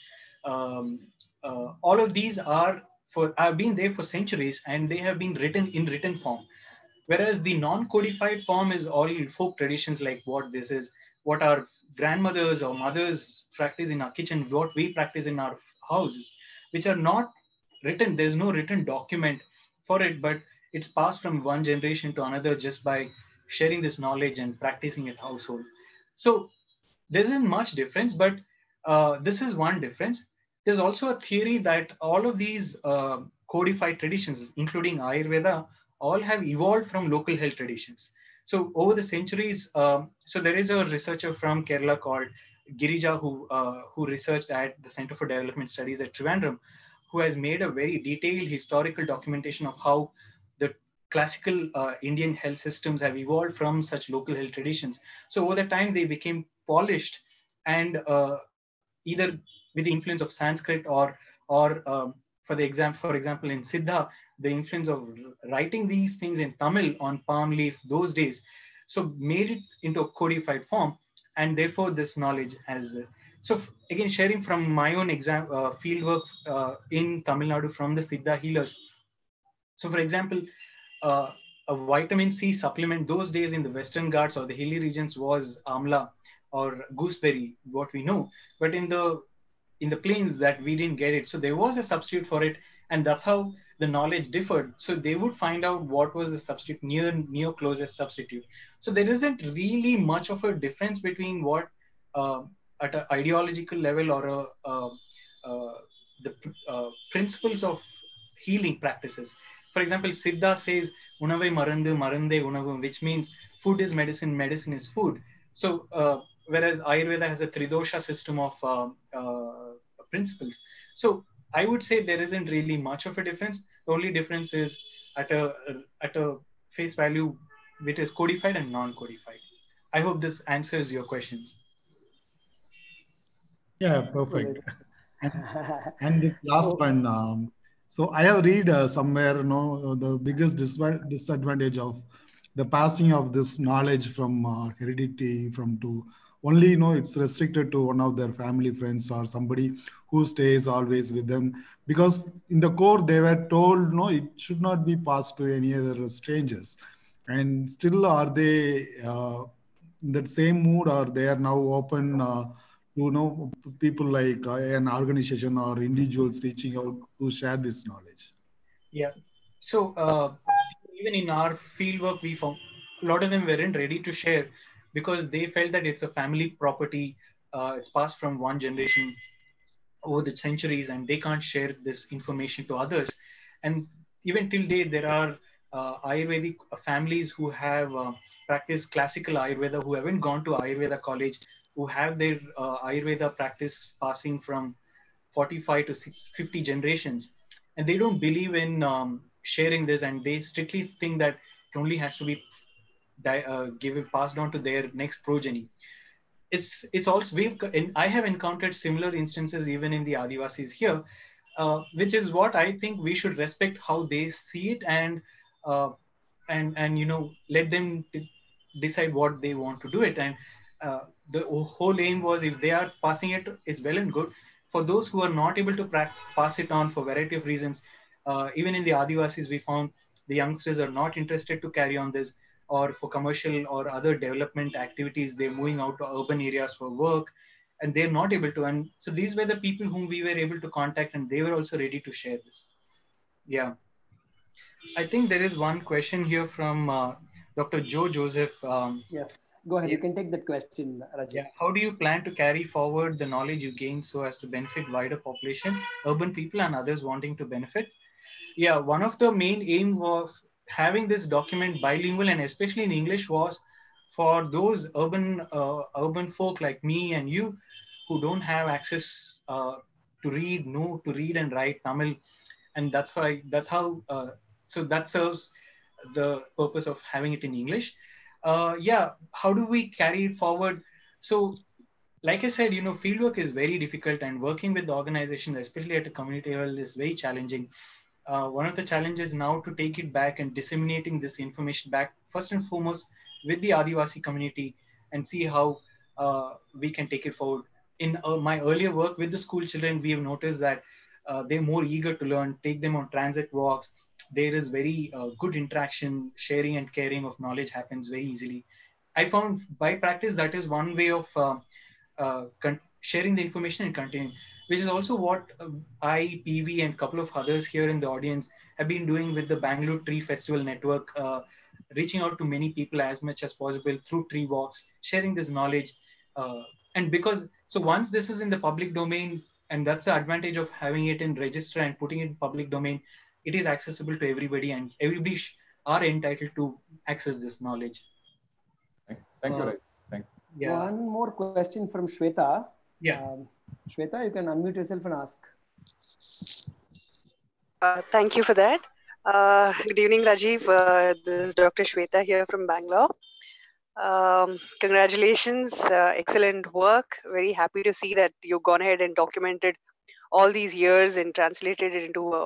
Um, uh, all of these are for, have been there for centuries, and they have been written in written form. Whereas the non-codified form is all folk traditions, like what this is, what our grandmothers or mothers practice in our kitchen, what we practice in our houses, which are not written. There's no written document for it, but it's passed from one generation to another just by sharing this knowledge and practicing it household. So there isn't much difference, but uh, this is one difference. There's also a theory that all of these uh, codified traditions, including Ayurveda, all have evolved from local health traditions. So over the centuries, um, so there is a researcher from Kerala called Girija who, uh, who researched at the Center for Development Studies at Trivandrum, who has made a very detailed historical documentation of how the classical uh, Indian health systems have evolved from such local health traditions. So over the time, they became polished, and uh, either with the influence of Sanskrit or, or um, for, the exam for example, in Siddha, the influence of writing these things in Tamil on palm leaf those days, so made it into a codified form, and therefore this knowledge has. So again, sharing from my own exam uh, fieldwork uh, in Tamil Nadu from the Siddha healers. So for example, uh, a vitamin C supplement those days in the Western Ghats or the hilly regions was amla or gooseberry, what we know, but in the in the plains that we didn't get it. So there was a substitute for it, and that's how the knowledge differed. So they would find out what was the substitute, near, near closest substitute. So there isn't really much of a difference between what uh, at an ideological level or a, uh, uh, the uh, principles of healing practices. For example, Siddha says, unave marandu, marande unavam, which means food is medicine, medicine is food. So uh, whereas Ayurveda has a tridosha system of uh, uh, principles. So I would say there isn't really much of a difference. The only difference is at a at a face value, which is codified and non-codified. I hope this answers your questions. Yeah, perfect. and, and the last one. Um, so I have read uh, somewhere, you know, the biggest disadvantage of the passing of this knowledge from uh, heredity from to only, you know, it's restricted to one of their family friends or somebody who stays always with them, because in the core they were told, no, it should not be passed to any other strangers. And still, are they uh, in that same mood, or they are now open uh, to, you know, people like uh, an organization or individuals reaching out to share this knowledge? Yeah. So uh, even in our fieldwork, we found a lot of them weren't ready to share, because they felt that it's a family property, uh, it's passed from one generation over the centuries, and they can't share this information to others. And even till date, there are uh, Ayurvedic families who have uh, practiced classical Ayurveda, who haven't gone to Ayurveda college, who have their uh, Ayurveda practice passing from forty-five to fifty generations. And they don't believe in um, sharing this, and they strictly think that it only has to be Uh, give it passed on to their next progeny. It's it's also we've and I have encountered similar instances even in the Adivasis here, uh, which is what I think we should respect how they see it, and uh, and and you know, let them decide what they want to do it. And uh, the whole aim was, if they are passing it, it's well and good. For those who are not able to pass it on for a variety of reasons, uh, even in the Adivasis we found the youngsters are not interested to carry on this, or for commercial or other development activities, they're moving out to urban areas for work, and they're not able to. And so these were the people whom we were able to contact, and they were also ready to share this. Yeah. I think there is one question here from uh, Doctor Joe Joseph. Um, yes, go ahead. You can take that question, Rajeev. Yeah. How do you plan to carry forward the knowledge you gain so as to benefit wider population, urban people and others wanting to benefit? Yeah, one of the main aims was having this document bilingual, and especially in English, was for those urban uh, urban folk like me and you who don't have access uh, to read, know to read and write Tamil, and that's why that's how uh, so that serves the purpose of having it in English. Uh, yeah, how do we carry it forward? So, like I said, you know, fieldwork is very difficult, and working with the organizations, especially at a community level, is very challenging. Uh, one of the challenges now to take it back and disseminating this information back, first and foremost, with the Adivasi community, and see how uh, we can take it forward. In uh, my earlier work with the school children, we have noticed that uh, they're more eager to learn, take them on transit walks. There is very uh, good interaction, sharing and caring of knowledge happens very easily. I found by practice, that is one way of uh, uh, sharing the information and continuing, which is also what I, P V, and a couple of others here in the audience have been doing with the Bangalore Tree Festival Network, uh, reaching out to many people as much as possible through tree walks, sharing this knowledge. Uh, and because, so once this is in the public domain, and that's the advantage of having it in register and putting it in public domain, it is accessible to everybody, and everybody sh are entitled to access this knowledge. Thank you, Ray. Thank you. Yeah. One more question from Shweta. Yeah. Um, Shweta, you can unmute yourself and ask. Uh, thank you for that. Uh, good evening, Rajeev. Uh, this is Doctor Shweta here from Bangalore. Um, congratulations, uh, excellent work. Very happy to see that you've gone ahead and documented all these years and translated it into a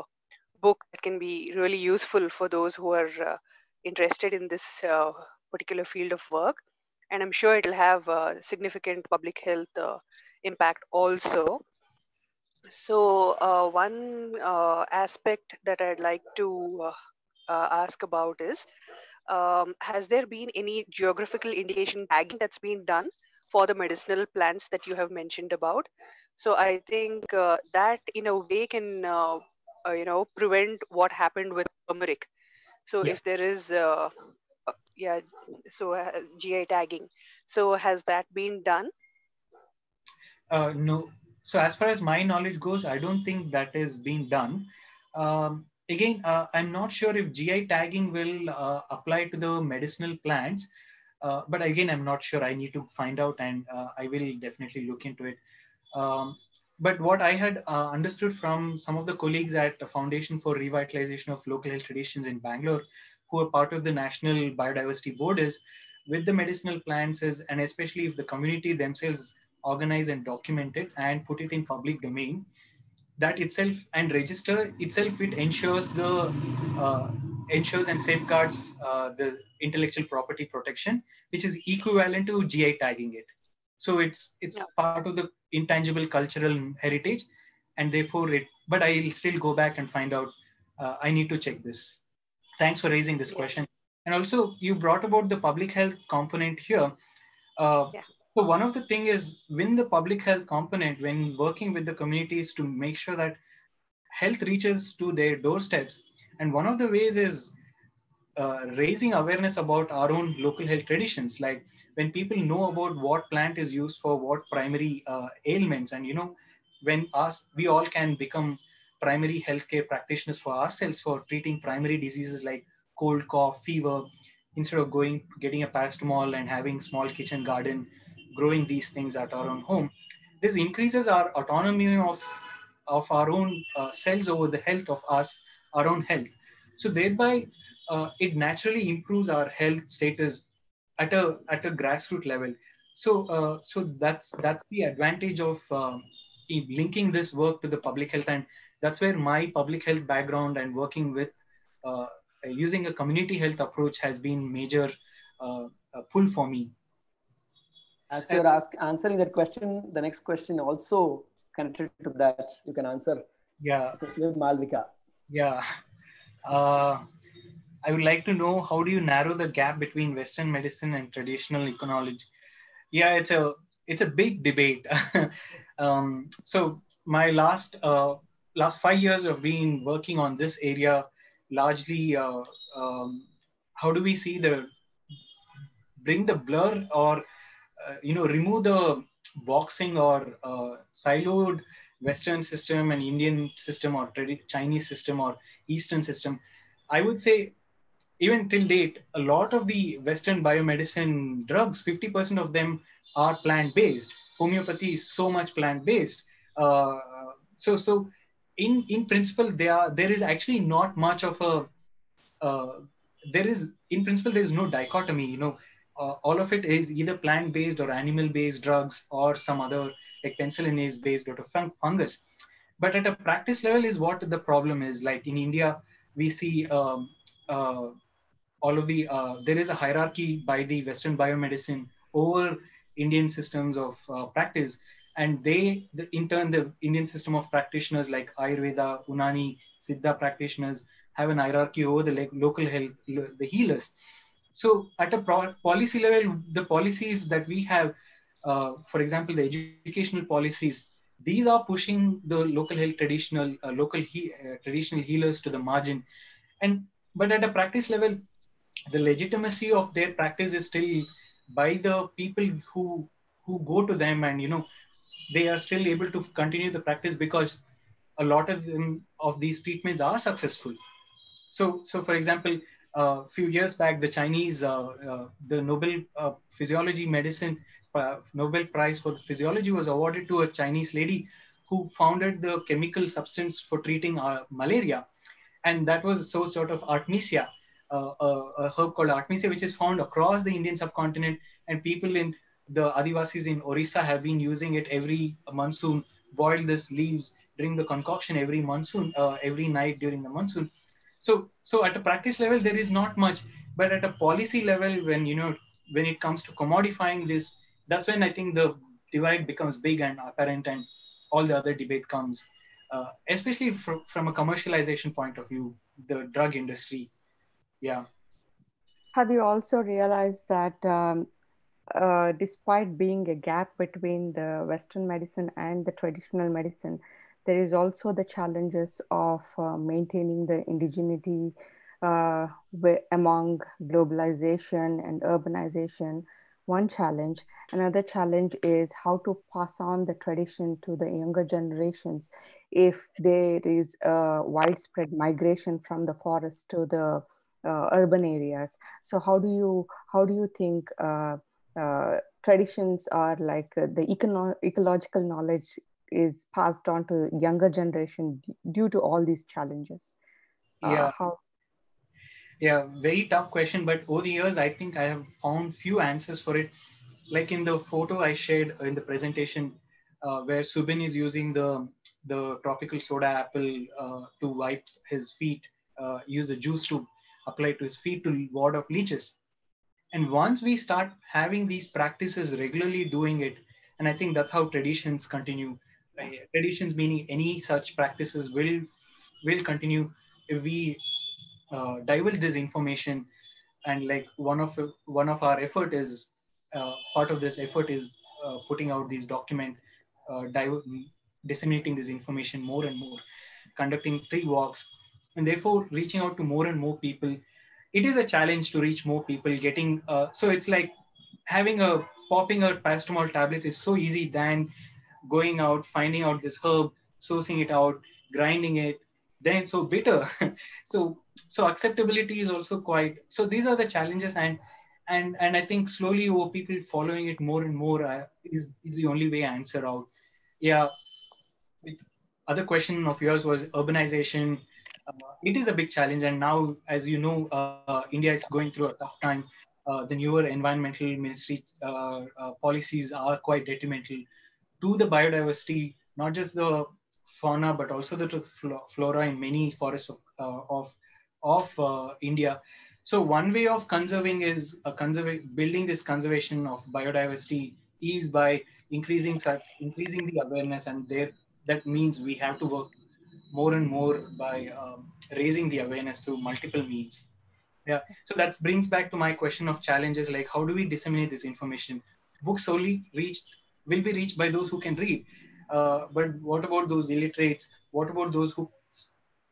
book that can be really useful for those who are uh, interested in this uh, particular field of work. And I'm sure it'll have uh, significant public health uh, impact also. So uh, one uh, aspect that I'd like to uh, uh, ask about is, um, has there been any geographical indication tagging that's been done for the medicinal plants that you have mentioned about? So I think uh, that in a way can, uh, uh, you know, prevent what happened with turmeric. So yeah. If there is, uh, uh, yeah, so uh, G I tagging. So has that been done? Uh, no. So as far as my knowledge goes, I don't think that is being done. Um, again, uh, I'm not sure if G I tagging will uh, apply to the medicinal plants. Uh, but again, I'm not sure. I need to find out, and uh, I will definitely look into it. Um, but what I had uh, understood from some of the colleagues at the Foundation for Revitalization of Local Health Traditions in Bangalore, who are part of the National Biodiversity Board, is with the medicinal plants, is, and especially if the community themselves organize and document it and put it in public domain, that itself and register itself, it ensures the uh, ensures and safeguards uh, the intellectual property protection, which is equivalent to G I tagging it. So it's it's yeah. part of the intangible cultural heritage, and therefore it. But I'll still go back and find out. Uh, I need to check this. Thanks for raising this yeah. question. And also, you brought about the public health component here. Uh, yeah. So one of the thing is, when the public health component, when working with the communities to make sure that health reaches to their doorsteps, and one of the ways is uh, raising awareness about our own local health traditions. Like when people know about what plant is used for what primary uh, ailments, and you know, when us, we all can become primary healthcare practitioners for ourselves for treating primary diseases like cold, cough, fever, instead of going, getting a paracetamol and having small kitchen garden, growing these things at our own home. This increases our autonomy of, of our own uh, cells over the health of us, our own health. So thereby, uh, it naturally improves our health status at a, at a grassroots level. So, uh, so that's, that's the advantage of uh, linking this work to the public health. And that's where my public health background and working with uh, using a community health approach has been major uh, pull for me. As you're ask, answering that question, the next question also connected to that, you can answer. Yeah. Malvika. Yeah. Uh, I would like to know, how do you narrow the gap between Western medicine and traditional econology? Yeah, it's a, it's a big debate. um, so my last, uh, last five years of being working on this area, largely uh, um, how do we see the, bring the blur or Uh, you know, remove the boxing or uh, siloed Western system and Indian system or Chinese system or Eastern system. I would say even till date, a lot of the Western biomedicine drugs, fifty percent of them are plant-based. Homeopathy is so much plant-based. Uh, so so in, in principle, they are, there is actually not much of a, uh, there is, in principle, there is no dichotomy, you know. Uh, all of it is either plant-based or animal-based drugs or some other like penicillinase-based or fun fungus. But at a practice level is what the problem is. Like in India, we see um, uh, all of the, uh, there is a hierarchy by the Western biomedicine over Indian systems of uh, practice. And they, the, in turn, the Indian system of practitioners like Ayurveda, Unani, Siddha practitioners have an hierarchy over the like, local health, the healers. So at a policy level, the policies that we have, uh, for example, the educational policies, these are pushing the local health traditional, uh, local he uh, traditional healers to the margin. And, but at a practice level, the legitimacy of their practice is still by the people who, who go to them, and, you know, they are still able to continue the practice because a lot of them, of these treatments are successful. So, so for example, A uh, few years back, the Chinese, uh, uh, the Nobel uh, Physiology Medicine, uh, Nobel Prize for Physiology was awarded to a Chinese lady who founded the chemical substance for treating uh, malaria. And that was so sort of Artemisia, uh, uh, a herb called Artemisia, which is found across the Indian subcontinent. And people in the Adivasis in Orissa have been using it every monsoon, boil this leaves, drink the concoction every monsoon, uh, every night during the monsoon. So, so at a practice level, there is not much, but at a policy level, when, you know, when it comes to commodifying this, that's when I think the divide becomes big and apparent, and all the other debate comes, uh, especially from, from a commercialization point of view, the drug industry. Yeah. Have you also realized that um, uh, despite being a gap between the Western medicine and the traditional medicine, there is also the challenges of uh, maintaining the indigeneity uh, among globalization and urbanization, one challenge. Another challenge is how to pass on the tradition to the younger generations if there is a widespread migration from the forest to the uh, urban areas. So how do you how do you think uh, uh, traditions are like uh, the econo ecological knowledge is passed on to younger generation due to all these challenges? Uh, yeah. How yeah, very tough question. But over the years, I think I have found few answers for it. Like in the photo I shared in the presentation, uh, where Subin is using the the tropical soda apple uh, to wipe his feet, uh, use a juice to apply to his feet to ward off leeches. And once we start having these practices, regularly doing it, and I think that's how traditions continue. Uh, traditions meaning any such practices will will continue if we uh, divulge this information. And like one of one of our effort is uh, part of this effort is uh, putting out these document, uh, disseminating this information more and more, conducting tree walks, and therefore reaching out to more and more people. It is a challenge to reach more people. Getting uh, so it's like having a popping a paracetamol tablet is so easy than going out, finding out this herb, sourcing it out, grinding it. Then it's so bitter. so so acceptability is also quite. So these are the challenges, and and and I think slowly over people following it more and more uh, is is the only way I answer out. Yeah. Other question of yours was urbanization. Uh, it is a big challenge, and now, as you know, uh, uh, India is going through a tough time. Uh, the newer environmental ministry uh, uh, policies are quite detrimental to the biodiversity, not just the fauna, but also the, the flora in many forests of uh, of, of uh, India. So one way of conserving is a conserva- building this conservation of biodiversity is by increasing increasing the awareness, and there. That means we have to work more and more by um, raising the awareness through multiple means. Yeah, so that brings back to my question of challenges, like how do we disseminate this information? Books only reached, will be reached by those who can read. Uh, but what about those illiterates? What about those who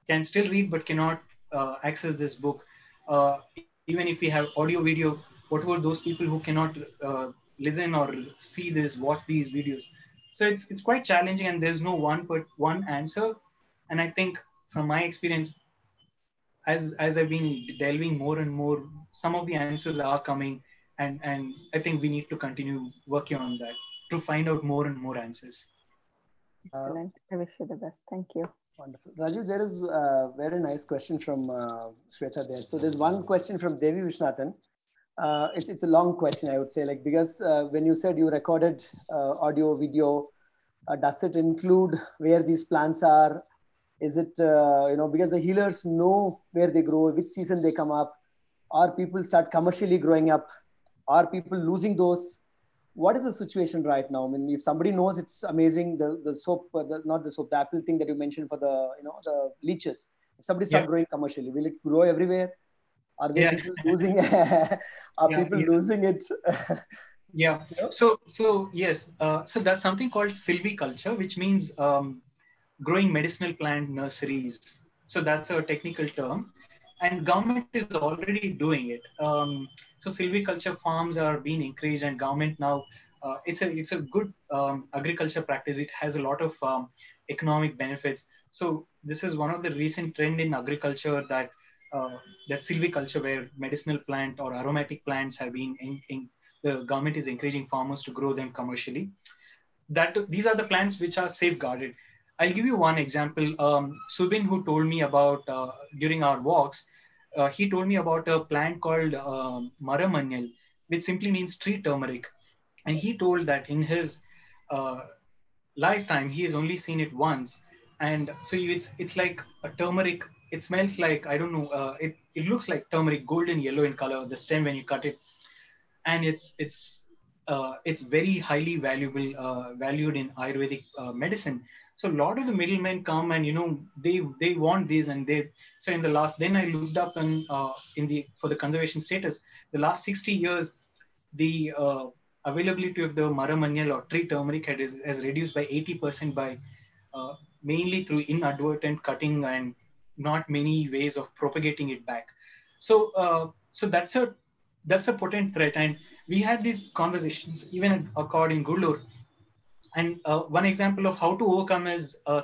can still read but cannot uh, access this book? Uh, even if we have audio, video, what about those people who cannot uh, listen or see this, watch these videos? So it's it's quite challenging, and there's no one but one answer. And I think from my experience, as as I've been delving more and more, some of the answers are coming, and and I think we need to continue working on that to find out more and more answers. Excellent. Uh, I wish you the best. Thank you. Wonderful, Rajeev. There is a very nice question from uh, Shweta there. So there's one question from Devi Vishnathan. Uh, it's, it's a long question, I would say, like, because uh, when you said you recorded uh, audio, video, uh, does it include where these plants are? Is it, uh, you know, because the healers know where they grow, which season they come up, are people start commercially growing up, are people losing those? What is the situation right now? I mean, if somebody knows, it's amazing, the, the soap, uh, the, not the soap, the apple thing that you mentioned for the, you know, the leeches. If somebody starts yeah. growing commercially, will it grow everywhere? Are there yeah. people losing? Are yeah, people yes. losing it? yeah. So so yes. Uh, so that's something called silviculture, which means um, growing medicinal plant nurseries. So that's a technical term, and government is already doing it. Um, so silviculture farms are being increased, and government now uh, it's a it's a good um, agriculture practice. It has a lot of um, economic benefits. So this is one of the recent trend in agriculture that. Uh, that silviculture, where medicinal plant or aromatic plants have been, in, in, the government is encouraging farmers to grow them commercially. That these are the plants which are safeguarded. I'll give you one example. Um, Subin, who told me about uh, during our walks, uh, he told me about a plant called uh, Maramanyal, which simply means tree turmeric. And he told that in his uh, lifetime, he has only seen it once. And so it's it's like a turmeric. It smells like, I don't know, uh, it, it looks like turmeric, golden yellow in color, the stem when you cut it. And it's it's uh, it's very highly valuable, uh, valued in Ayurvedic uh, medicine. So a lot of the middlemen come and, you know, they they want these and they, so in the last, then I looked up and uh, in the, for the conservation status, the last sixty years, the uh, availability of the Maramanyal or tree turmeric has, has reduced by eighty percent by uh, mainly through inadvertent cutting and not many ways of propagating it back. So uh, so that's a that's a potent threat. And we had these conversations even at Accord in Gudalur. And uh, one example of how to overcome is an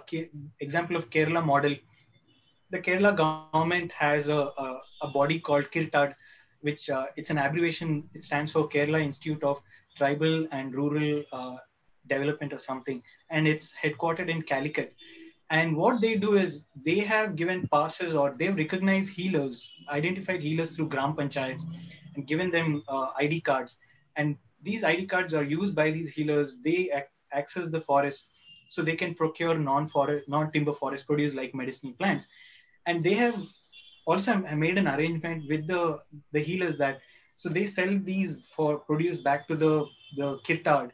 example of Kerala model. the Kerala government has a, a, a body called KIRTAD, which uh, it's an abbreviation. It stands for Kerala Institute of Tribal and Rural uh, Development or something. And it's headquartered in Calicut. And what they do is they have given passes, or they've recognized healers, identified healers through Gram Panchayats and given them uh, I D cards. And these I D cards are used by these healers. They ac access the forest so they can procure non-forest, non-timber forest produce like medicinal plants. And they have also made an arrangement with the, the healers that, so they sell these for produce back to the, the kirtad,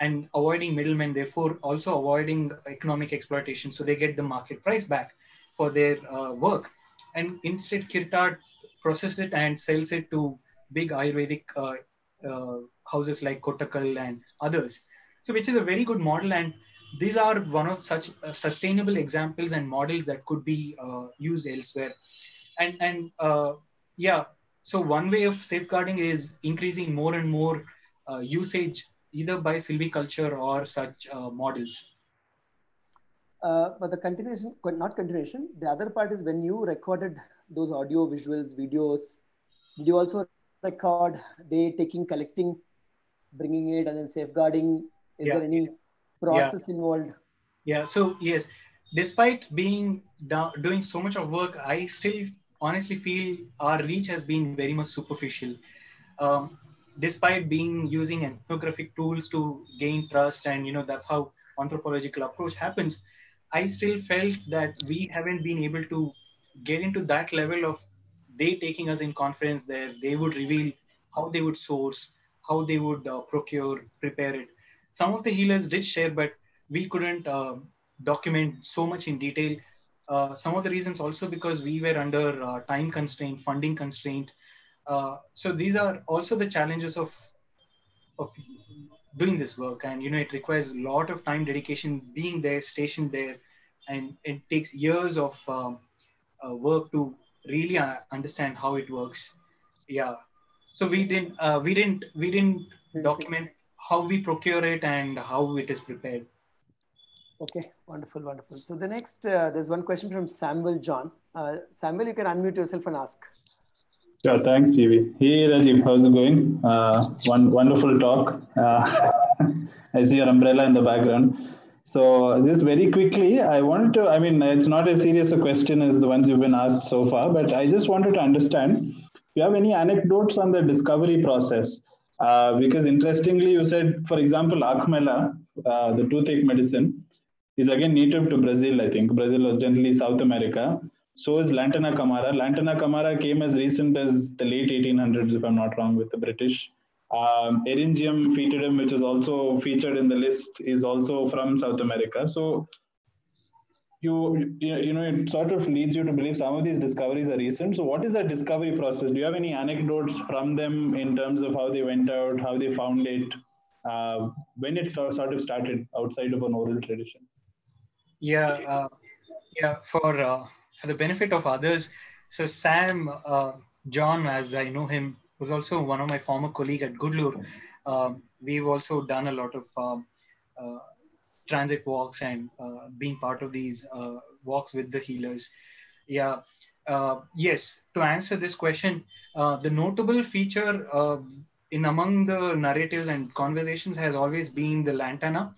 and avoiding middlemen, therefore also avoiding economic exploitation. So they get the market price back for their uh, work. And instead, kirtad processes it and sells it to big Ayurvedic uh, uh, houses like Kottakkal and others. So which is a very good model. And these are one of such uh, sustainable examples and models that could be uh, used elsewhere. And, and uh, yeah, so one way of safeguarding is increasing more and more uh, usage either by silviculture or such uh, models. Uh, but the continuation, not continuation, the other part is when you recorded those audio, visuals, videos, did you also record they taking, collecting, bringing it and then safeguarding? Is yeah. there any process yeah. involved? Yeah, so yes, despite being do doing so much of work, I still honestly feel our reach has been very much superficial. Um, despite being using ethnographic tools to gain trust, and you know that's how anthropological approach happens, I still felt that we haven't been able to get into that level of they taking us in conference there, they would reveal how they would source, how they would uh, procure, prepare it. Some of the healers did share, but we couldn't uh, document so much in detail. Uh, some of the reasons also because we were under uh, time constraint, funding constraint. Uh, so these are also the challenges of, of doing this work. And, you know, it requires a lot of time dedication, being there, stationed there, and it takes years of um, uh, work to really uh, understand how it works. Yeah. So we didn't, uh, we didn't, we didn't document how we procure it and how it is prepared. Okay. Wonderful. Wonderful. So the next, uh, there's one question from Samuel John. Uh, Samuel, you can unmute yourself and ask. Sure, thanks, P V. Hey, Rajeev, how's it going? Uh, one wonderful talk. Uh, I see your umbrella in the background. So just very quickly, I wanted to, I mean, it's not as serious a question as the ones you've been asked so far, but I just wanted to understand, do you have any anecdotes on the discovery process? Uh, because interestingly, you said, for example, Akhmela, uh, the toothache medicine, is again native to Brazil, I think. Brazil or generally South America. So is Lantana Camara. Lantana Camara came as recent as the late eighteen hundreds, if I'm not wrong, with the British. Um, Eryngium foetidum, which is also featured in the list, is also from South America. So you, you know, it sort of leads you to believe some of these discoveries are recent. So what is that discovery process? Do you have any anecdotes from them in terms of how they went out, how they found it, uh, when it sort of started outside of an oral tradition? Yeah, uh, yeah, for... Uh... for the benefit of others. So Sam, uh, John, as I know him, was also one of my former colleagues at Gudalur. Um, we've also done a lot of um, uh, transit walks and uh, being part of these uh, walks with the healers. Yeah, uh, yes, to answer this question, uh, the notable feature uh, in among the narratives and conversations has always been the lantana.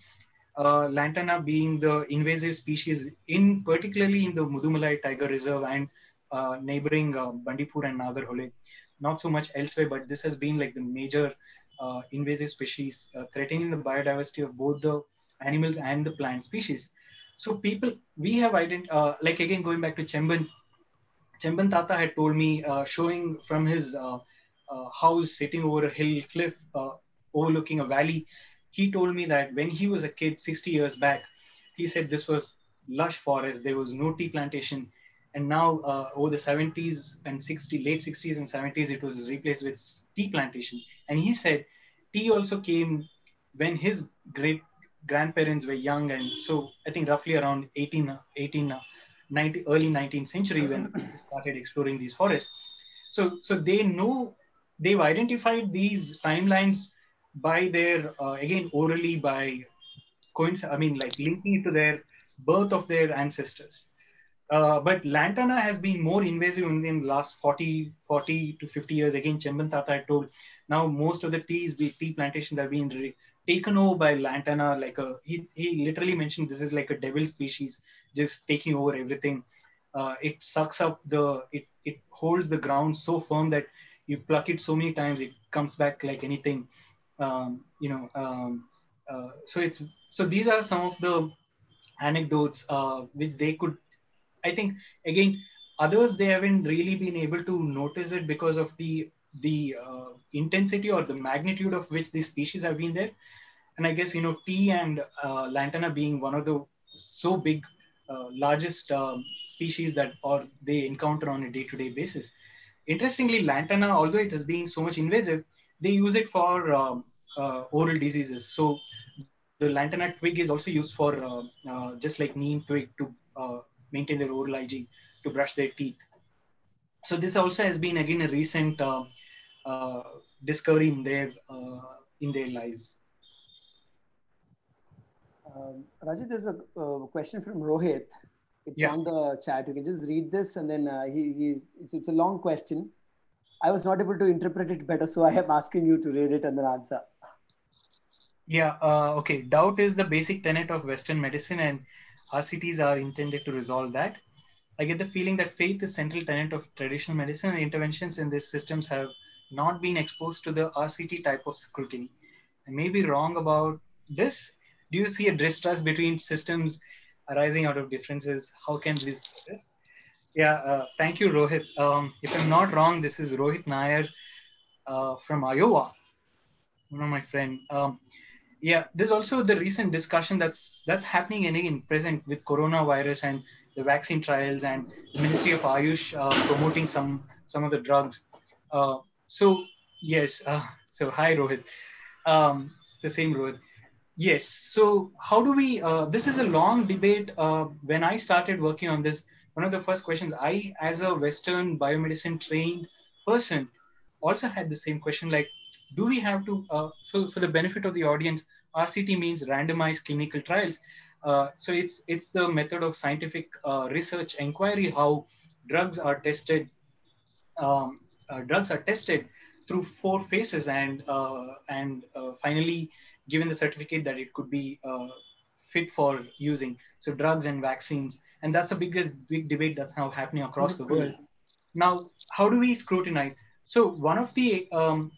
Uh, lantana being the invasive species, in particularly in the Mudumalai Tiger Reserve and uh, neighboring uh, Bandipur and Nagarhole. Not so much elsewhere, but this has been like the major uh, invasive species uh, threatening the biodiversity of both the animals and the plant species. So people, we have ident- uh, like again, going back to Chemban, Chemban Tata had told me, uh, showing from his uh, uh, house sitting over a hill cliff, uh, overlooking a valley, he told me that when he was a kid sixty years back, he said this was lush forest, there was no tea plantation. And now uh, over the seventies and sixties, late sixties and seventies, it was replaced with tea plantation. And he said tea also came when his great grandparents were young. And so I think roughly around eighteen, eighteen, ninety, early nineteenth century when they started exploring these forests. So, so they know, they've identified these timelines by their, uh, again, orally by coincidence, I mean, like linking it to their birth of their ancestors. Uh, but lantana has been more invasive in, in the last forty to fifty years. Again, Chemban Tata had told, now most of the teas, the tea plantations have been taken over by lantana. Like a, he, he literally mentioned this is like a devil species, just taking over everything. Uh, it sucks up the, it, it holds the ground so firm that you pluck it so many times, it comes back like anything, um, you know. Um, uh, so it's, so these are some of the anecdotes uh, which they could, I think, again, others, they haven't really been able to notice it because of the the uh, intensity or the magnitude of which these species have been there. And I guess, you know, tea and uh, lantana being one of the so big, uh, largest um, species that or they encounter on a day-to-day basis. Interestingly, lantana, although it has been so much invasive, they use it for um, uh, oral diseases. So the lantana twig is also used for uh, uh, just like neem twig to uh, maintain their oral hygiene, to brush their teeth. So this also has been, again, a recent uh, uh, discovery in their, uh, in their lives. Um, Rajeev, there's a uh, question from Rohit. It's yeah. on the chat. You can just read this, and then uh, he, he it's, it's a long question. I was not able to interpret it better, so I am asking you to read it and then answer. Yeah, uh, okay. Doubt is the basic tenet of Western medicine, and R C Ts are intended to resolve that. I get the feeling that faith is central tenet of traditional medicine, and interventions in these systems have not been exposed to the R C T type of scrutiny. I may be wrong about this. Do you see a distrust between systems arising out of differences? How can this be? Yeah, uh, thank you, Rohit. Um, if I'm not wrong, this is Rohit Nair uh, from Iowa, one of my friends. Um, Yeah, there's also the recent discussion that's that's happening in, in present with coronavirus and the vaccine trials and the Ministry of Ayush uh, promoting some some of the drugs. Uh, so yes, uh, so hi Rohit, um, it's the same Rohit. Yes, so how do we? Uh, this is a long debate. Uh, when I started working on this, one of the first questions I, as a Western biomedicine trained person, also had the same question, like, do we have to, uh, so for the benefit of the audience, R C T means randomized clinical trials. Uh, so it's it's the method of scientific uh, research inquiry, how drugs are tested. Um, uh, drugs are tested through four phases, and uh, and uh, finally given the certificate that it could be uh, fit for using. So drugs and vaccines, and that's the biggest big debate that's now happening across the world. Now, how do we scrutinize? So one of the um,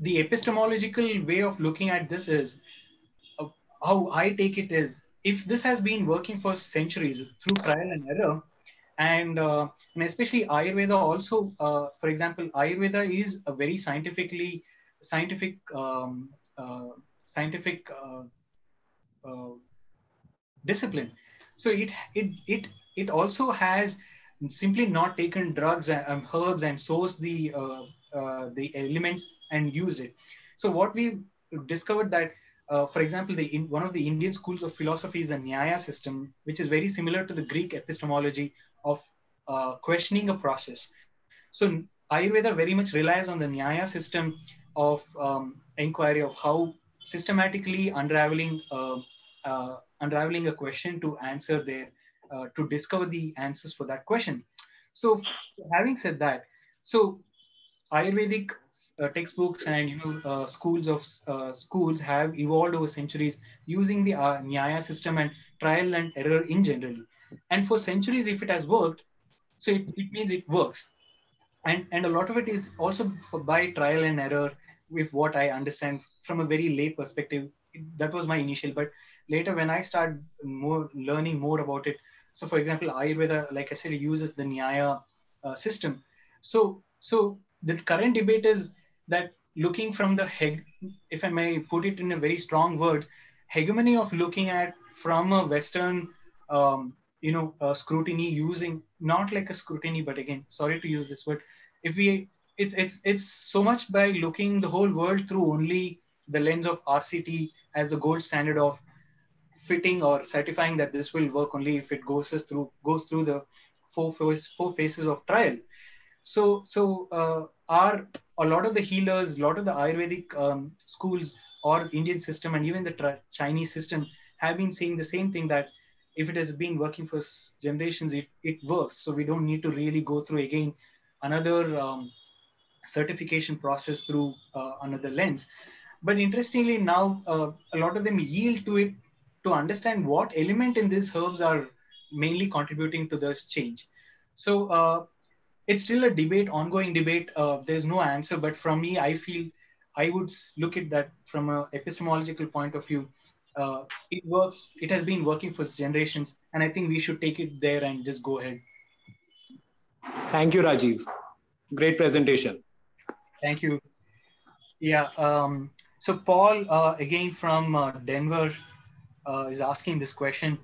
the epistemological way of looking at this is, uh, how I take it is, if this has been working for centuries through trial and error, and, uh, and especially Ayurveda also, uh, for example, Ayurveda is a very scientifically, scientific, um, uh, scientific uh, uh, discipline. So it, it, it, it also has simply not taken drugs and um, herbs and sourced the, uh, uh, the elements and use it. So what we discovered that, uh, for example, the in, one of the Indian schools of philosophy is the Nyaya system, which is very similar to the Greek epistemology of uh, questioning a process. So Ayurveda very much relies on the Nyaya system of um, inquiry, of how systematically unraveling uh, uh, unraveling a question to answer their, uh, to discover the answers for that question. So having said that, so Ayurvedic Uh, textbooks and, you know, uh, schools of uh, schools have evolved over centuries using the uh, Nyaya system and trial and error in generally. And for centuries, if it has worked, so it, it means it works. And, and a lot of it is also for, by trial and error, with what I understand from a very lay perspective. That was my initial, but later when I started more learning more about it. So for example, Ayurveda, like I said, uses the Nyaya uh, system. So, so the current debate is that looking from the, heg if I may put it in a very strong words, hegemony of looking at from a Western, um, you know, uh, scrutiny, using, not like a scrutiny, but again, sorry to use this word. If we, it's, it's, it's so much by looking the whole world through only the lens of R C T as the gold standard of fitting or certifying that this will work only if it goes through, goes through the four, four phases of trial. So, so uh, our, a lot of the healers, a lot of the Ayurvedic um, schools or Indian system, and even the Chinese system have been saying the same thing, that if it has been working for generations, it, it works. So we don't need to really go through again another um, certification process through uh, another lens. But interestingly now, uh, a lot of them yield to it to understand what element in these herbs are mainly contributing to this change. So uh, it's still a debate, ongoing debate. Uh, there's no answer, but from me, I feel I would look at that from an epistemological point of view. Uh, it works, it has been working for generations, and I think we should take it there and just go ahead. Thank you, Rajeev. Great presentation. Thank you. Yeah, um, so Paul, uh, again from uh, Denver, uh, is asking this question.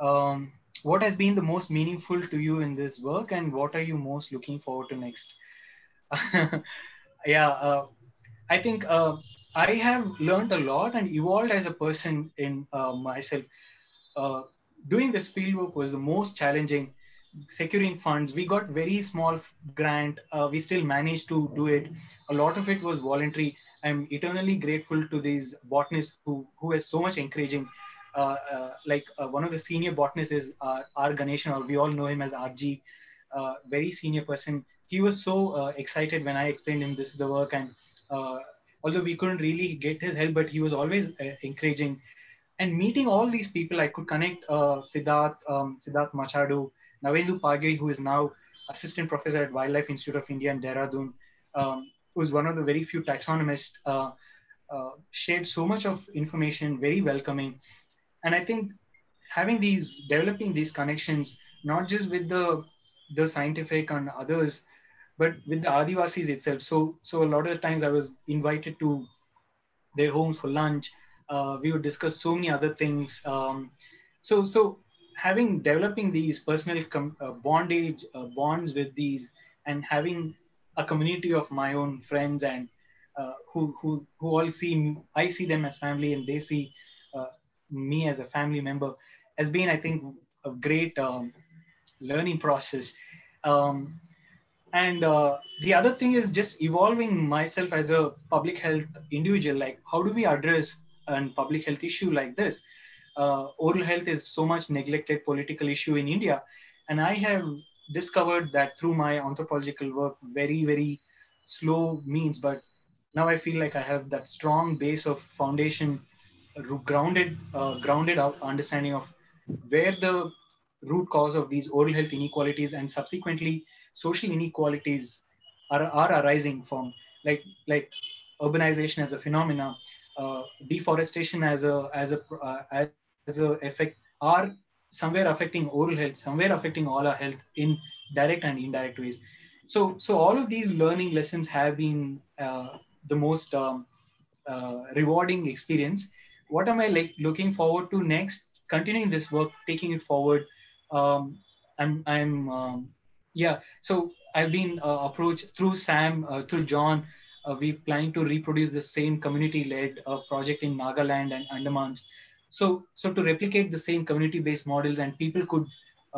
Um, what has been the most meaningful to you in this work, and what are you most looking forward to next? Yeah, uh, I think uh, I have learned a lot and evolved as a person in uh, myself. Uh, doing this fieldwork was the most challenging. Securing funds, we got very small grant. Uh, we still managed to do it. A lot of it was voluntary. I'm eternally grateful to these botanists who who are so much encouraging. Uh, uh, like uh, one of the senior botanists is uh, R. Ganeshan, or we all know him as R G. Uh, very senior person. He was so uh, excited when I explained him this is the work, and uh, although we couldn't really get his help, but he was always uh, encouraging. And meeting all these people, I could connect uh, Siddharth, um, Siddharth Machado, Navendu Page, who is now assistant professor at Wildlife Institute of India in Dehradun, um, who's one of the very few taxonomists, uh, uh, shared so much of information, very welcoming. And I think having these, developing these connections, not just with the, the scientific and others, but with the Adivasis itself. So, so a lot of the times I was invited to their homes for lunch. Uh, we would discuss so many other things. Um, so, so having developing these personal com uh, bondage uh, bonds with these, and having a community of my own friends and uh, who who who all see I see them as family, and they see uh, me as a family member, has been, I think, a great um, learning process. Um, And uh, the other thing is just evolving myself as a public health individual. Like, how do we address an public health issue like this? Uh, oral health is so much neglected political issue in India. And I have discovered that through my anthropological work, very, very slow means, but now I feel like I have that strong base of foundation, grounded, uh, grounded understanding of where the root cause of these oral health inequalities and subsequently social inequalities are, are arising from, like, like urbanization as a phenomena, uh, deforestation as a, as a, uh, as a effect, are somewhere affecting oral health, somewhere affecting all our health in direct and indirect ways. So, so all of these learning lessons have been uh, the most um, uh, rewarding experience. What am I like looking forward to next? Continuing this work, taking it forward. Um, I'm, I'm, um, Yeah, so I've been uh, approached through Sam, uh, through John. Uh, we plan to reproduce the same community-led uh, project in Nagaland and Andaman. So, so to replicate the same community-based models, and people could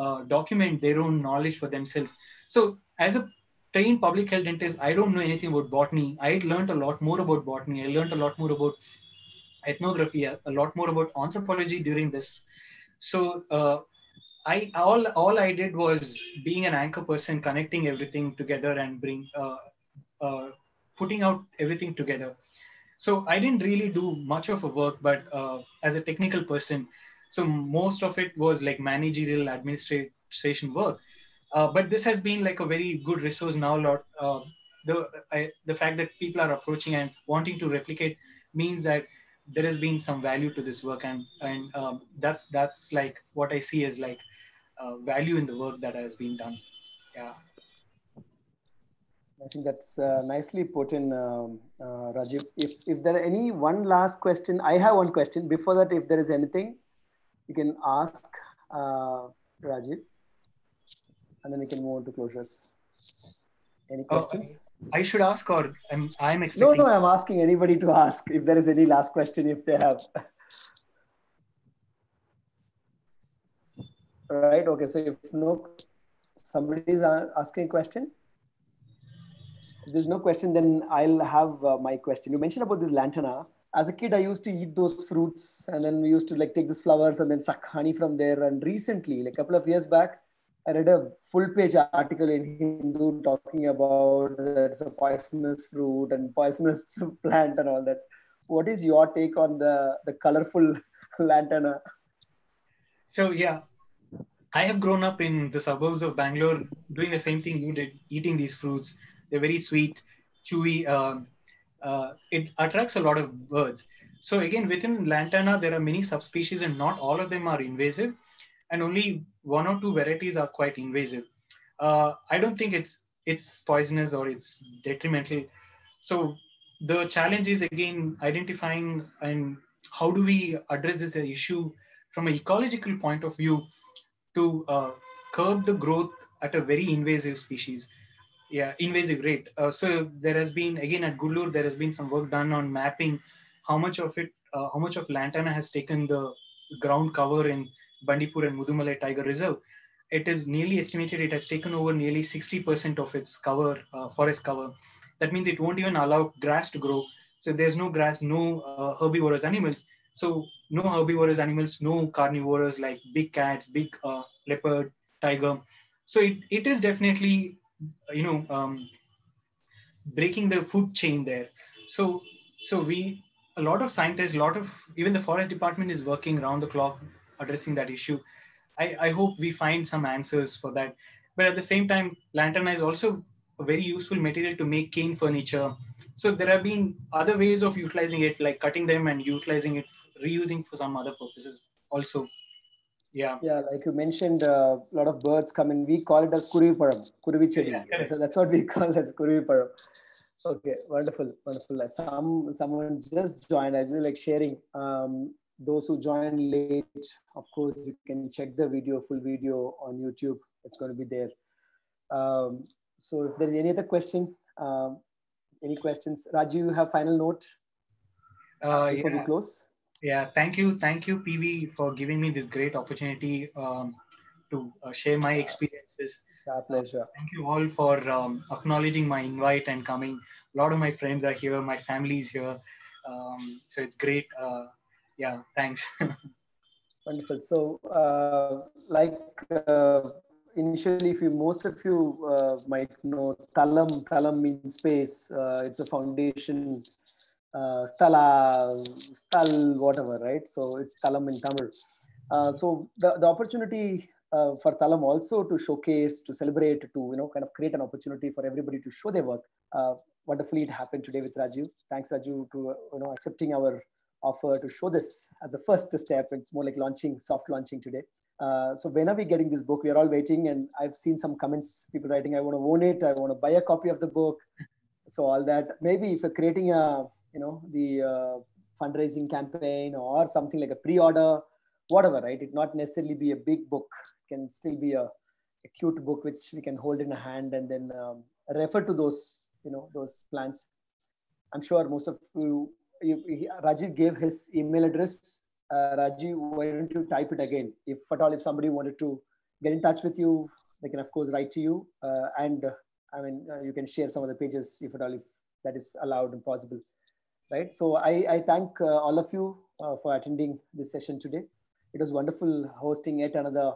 uh, document their own knowledge for themselves. So, as a trained public health dentist, I don't know anything about botany. I learned a lot more about botany. I learned a lot more about ethnography, a lot more about anthropology during this. So. Uh, I all all I did was being an anchor person, connecting everything together and bring uh, uh, putting out everything together. So I didn't really do much of a work, but uh, as a technical person, so most of it was like managerial administration work. Uh, but this has been like a very good resource now. Lot uh, the I, the fact that people are approaching and wanting to replicate means that there has been some value to this work, and and um, that's that's like what I see as like uh, value in the work that has been done. Yeah, I think that's uh, nicely put in, um, uh, Rajeev. If if there are any one last question, I have one question. Before that, if there is anything, you can ask uh, Rajeev, and then we can move on to closures. Any questions? Oh, I should ask, or I'm, I'm expecting. No, no, I'm asking anybody to ask if there is any last question, if they have. Right, okay, so if no, somebody is asking a question. If there's no question, then I'll have uh, my question. You mentioned about this lantana. as a kid, I used to eat those fruits, and then we used to like take these flowers and then suck honey from there. And recently, like a couple of years back, I read a full page article in Hindu talking about that it's a poisonous fruit and poisonous plant and all that. What is your take on the, the colorful lantana? So yeah, I have grown up in the suburbs of Bangalore doing the same thing you did, eating these fruits. They're very sweet, chewy. Uh, uh, it attracts a lot of birds. So again, within lantana, there are many subspecies and not all of them are invasive. And only one or two varieties are quite invasive. Uh, I don't think it's it's poisonous or it's detrimental. So the challenge is again identifying and how do we address this issue from an ecological point of view to uh, curb the growth at a very invasive species, yeah, invasive rate. Uh, so there has been, again at Gudalur, there has been some work done on mapping how much of it, uh, how much of lantana has taken the ground cover in Bandipur and Mudumalai Tiger Reserve. It is nearly estimated it has taken over nearly sixty percent of its cover, uh, forest cover. That means it won't even allow grass to grow. So there's no grass, no uh, herbivorous animals. So no herbivorous animals, no carnivores like big cats, big uh, leopard, tiger. So it, it is definitely, you know, um, breaking the food chain there. So, so we, a lot of scientists, a lot of, even the forest department is working around the clock addressing that issue. I, I hope we find some answers for that. But at the same time, lantana is also a very useful material to make cane furniture. So there have been other ways of utilizing it, like cutting them and utilizing it, reusing for some other purposes also. Yeah. Yeah, like you mentioned, a uh, lot of birds come in. We call it as kuruviparam, kuruvichedi. Yeah, so that's what we call it, kuruviparam. Okay, wonderful, wonderful. Some, someone just joined, I just like sharing. Um, Those who join late, of course, you can check the video, full video on YouTube. It's going to be there. Um, so if there's any other question, um, any questions? Rajeev, you have final note uh, before yeah. we close? Yeah, thank you. Thank you, P V, for giving me this great opportunity um, to uh, share my experiences. It's our pleasure. Uh, thank you all for um, acknowledging my invite and coming. A lot of my friends are here. My family is here. Um, so it's great. Uh, Yeah, thanks. Wonderful. So uh, like uh, initially, if you, most of you uh, might know, Thalam, Thalam means space. Uh, it's a foundation, uh, Stala, Stal, whatever, right? So it's Thalam in Tamil. Uh, so the, the opportunity uh, for Thalam also to showcase, to celebrate, to, you know, kind of create an opportunity for everybody to show their work. Uh, wonderfully, it happened today with Rajeev. Thanks, Rajeev, to uh, you know, accepting our offer to show this as a first step. It's more like launching, soft launching today. Uh, so when are we getting this book? We are all waiting, and I've seen some comments, people writing, I want to own it, I want to buy a copy of the book. So all that, maybe if you're creating a, you know, the uh, fundraising campaign or something like a pre-order, whatever, right? It not necessarily be a big book, it can still be a, a cute book which we can hold in a hand and then um, refer to those, you know, those plans. I'm sure most of you, You, he, Rajeev gave his email address. Uh, Rajeev, why don't you type it again? If at all, if somebody wanted to get in touch with you, they can of course write to you. Uh, and uh, I mean, uh, you can share some of the pages if at all, if that is allowed and possible, right? So I, I thank uh, all of you uh, for attending this session today. It was wonderful hosting yet another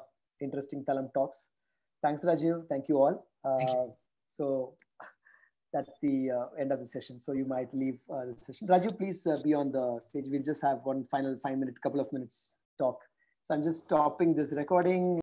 interesting Thalam Talks. Thanks, Rajeev. Thank you all. Uh, thank you. So that's the uh, end of the session. So you might leave uh, the session. Rajeev, please uh, be on the stage. We'll just have one final five minute, couple of minutes talk. So I'm just stopping this recording.